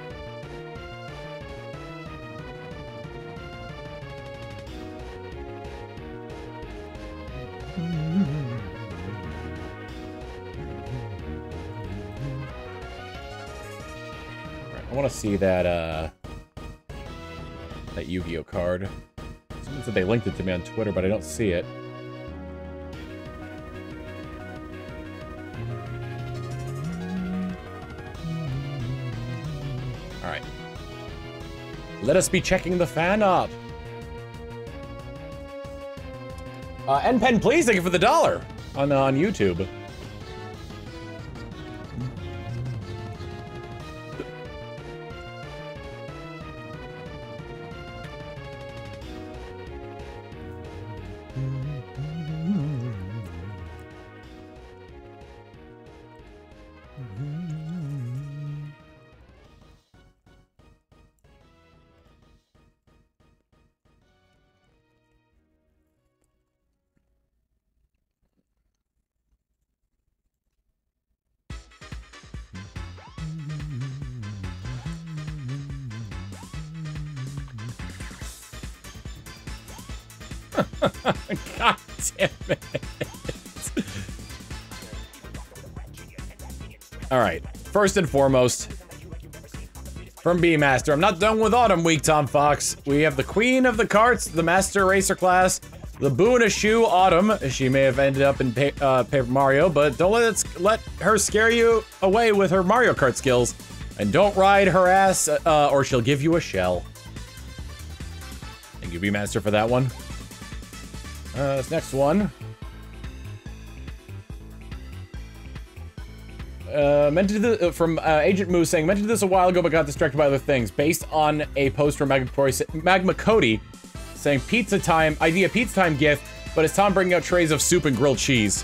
See that uh that Yu-Gi-Oh card. Someone said they linked it to me on Twitter, but I don't see it. All right. Let us be checking the fan art. Uh, N-Pen, please, thank you for the dollar on uh, on YouTube. God damn it. Alright, first and foremost, from B-Master, I'm not done with Autumn Week, Tom Fox. We have the Queen of the Carts, the Master Racer class, the Boo in a Shoe, Autumn. She may have ended up in pa uh, Paper Mario, but don't let, it let her scare you away with her Mario Kart skills. And don't ride her ass, uh, or she'll give you a shell. Thank you, B-Master, for that one. Uh, this next one. Uh, meant to do the, uh, from uh, Agent Moose saying, meant to do this a while ago but got distracted by other things. Based on a post from Magma Cody saying, pizza time, idea pizza time gift, but it's Tom bringing out trays of soup and grilled cheese.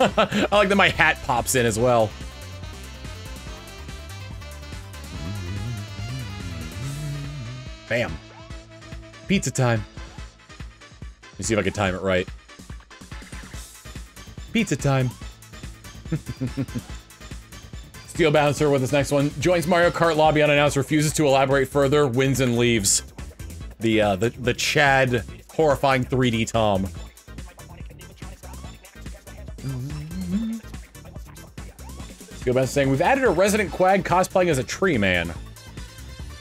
I like that my hat pops in as well. Bam. Pizza time. Let me see if I can time it right. Pizza time. Steel Bouncer with this next one. Joins Mario Kart lobby unannounced, refuses to elaborate further, wins and leaves. The, uh, the, the Chad horrifying three D Tom. Steel Bouncer saying, we've added a resident Quag cosplaying as a tree man.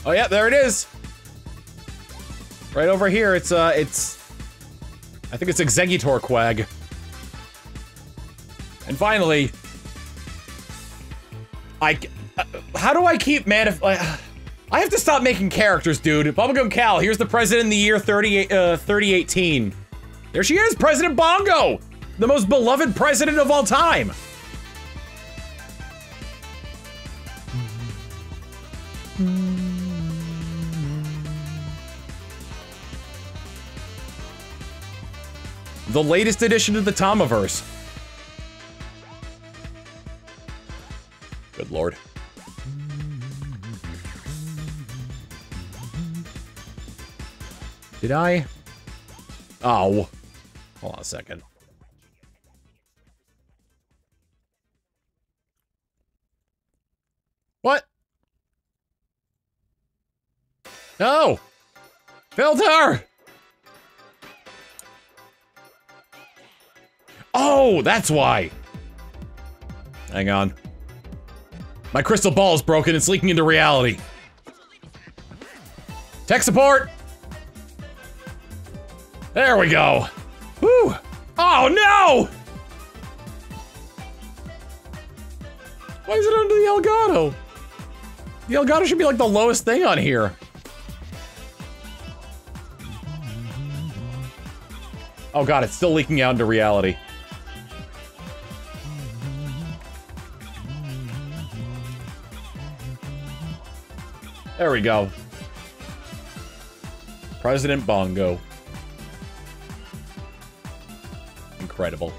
Oh yeah, there it is! Right over here, it's, uh, it's... I think it's Exeggutor Quag. And finally... I... Uh, how do I keep manif- uh, I have to stop making characters, dude. Bubblegum Cal, here's the president in the year thirty, uh, thirty eighteen. There she is, President Bongo! The most beloved president of all time! The latest edition of the Tomiverse. Good lord. Did I? Oh. Hold on a second. What? No! Filter! Oh, that's why! Hang on. My crystal ball is broken, it's leaking into reality. Tech support! There we go! Woo! Oh no! Why is it under the Elgato? The Elgato should be like the lowest thing on here. Oh god, it's still leaking out into reality. There we go. President Bongo. Incredible.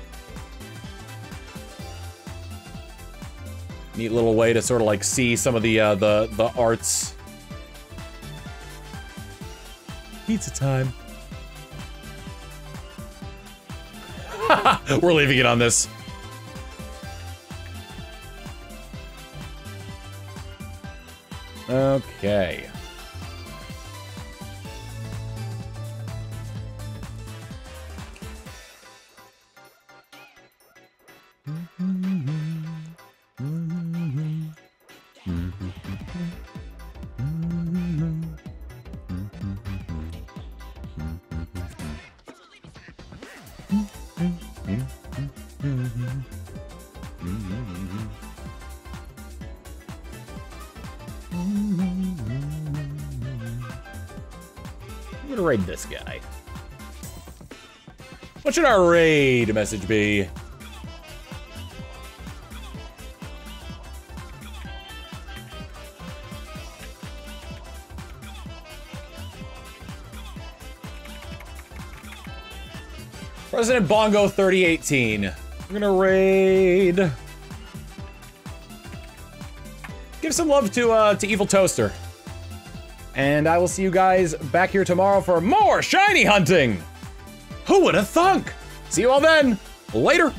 Neat little way to sort of like see some of the uh, the the arts. Pizza time. We're leaving it on this. Okay. This guy. What should our raid message be? President Bongo thirty eighteen. I'm gonna raid. Give some love to uh, to Evil Toaster. And I will see you guys back here tomorrow for more shiny hunting! Who would have thunk? See you all then! Later!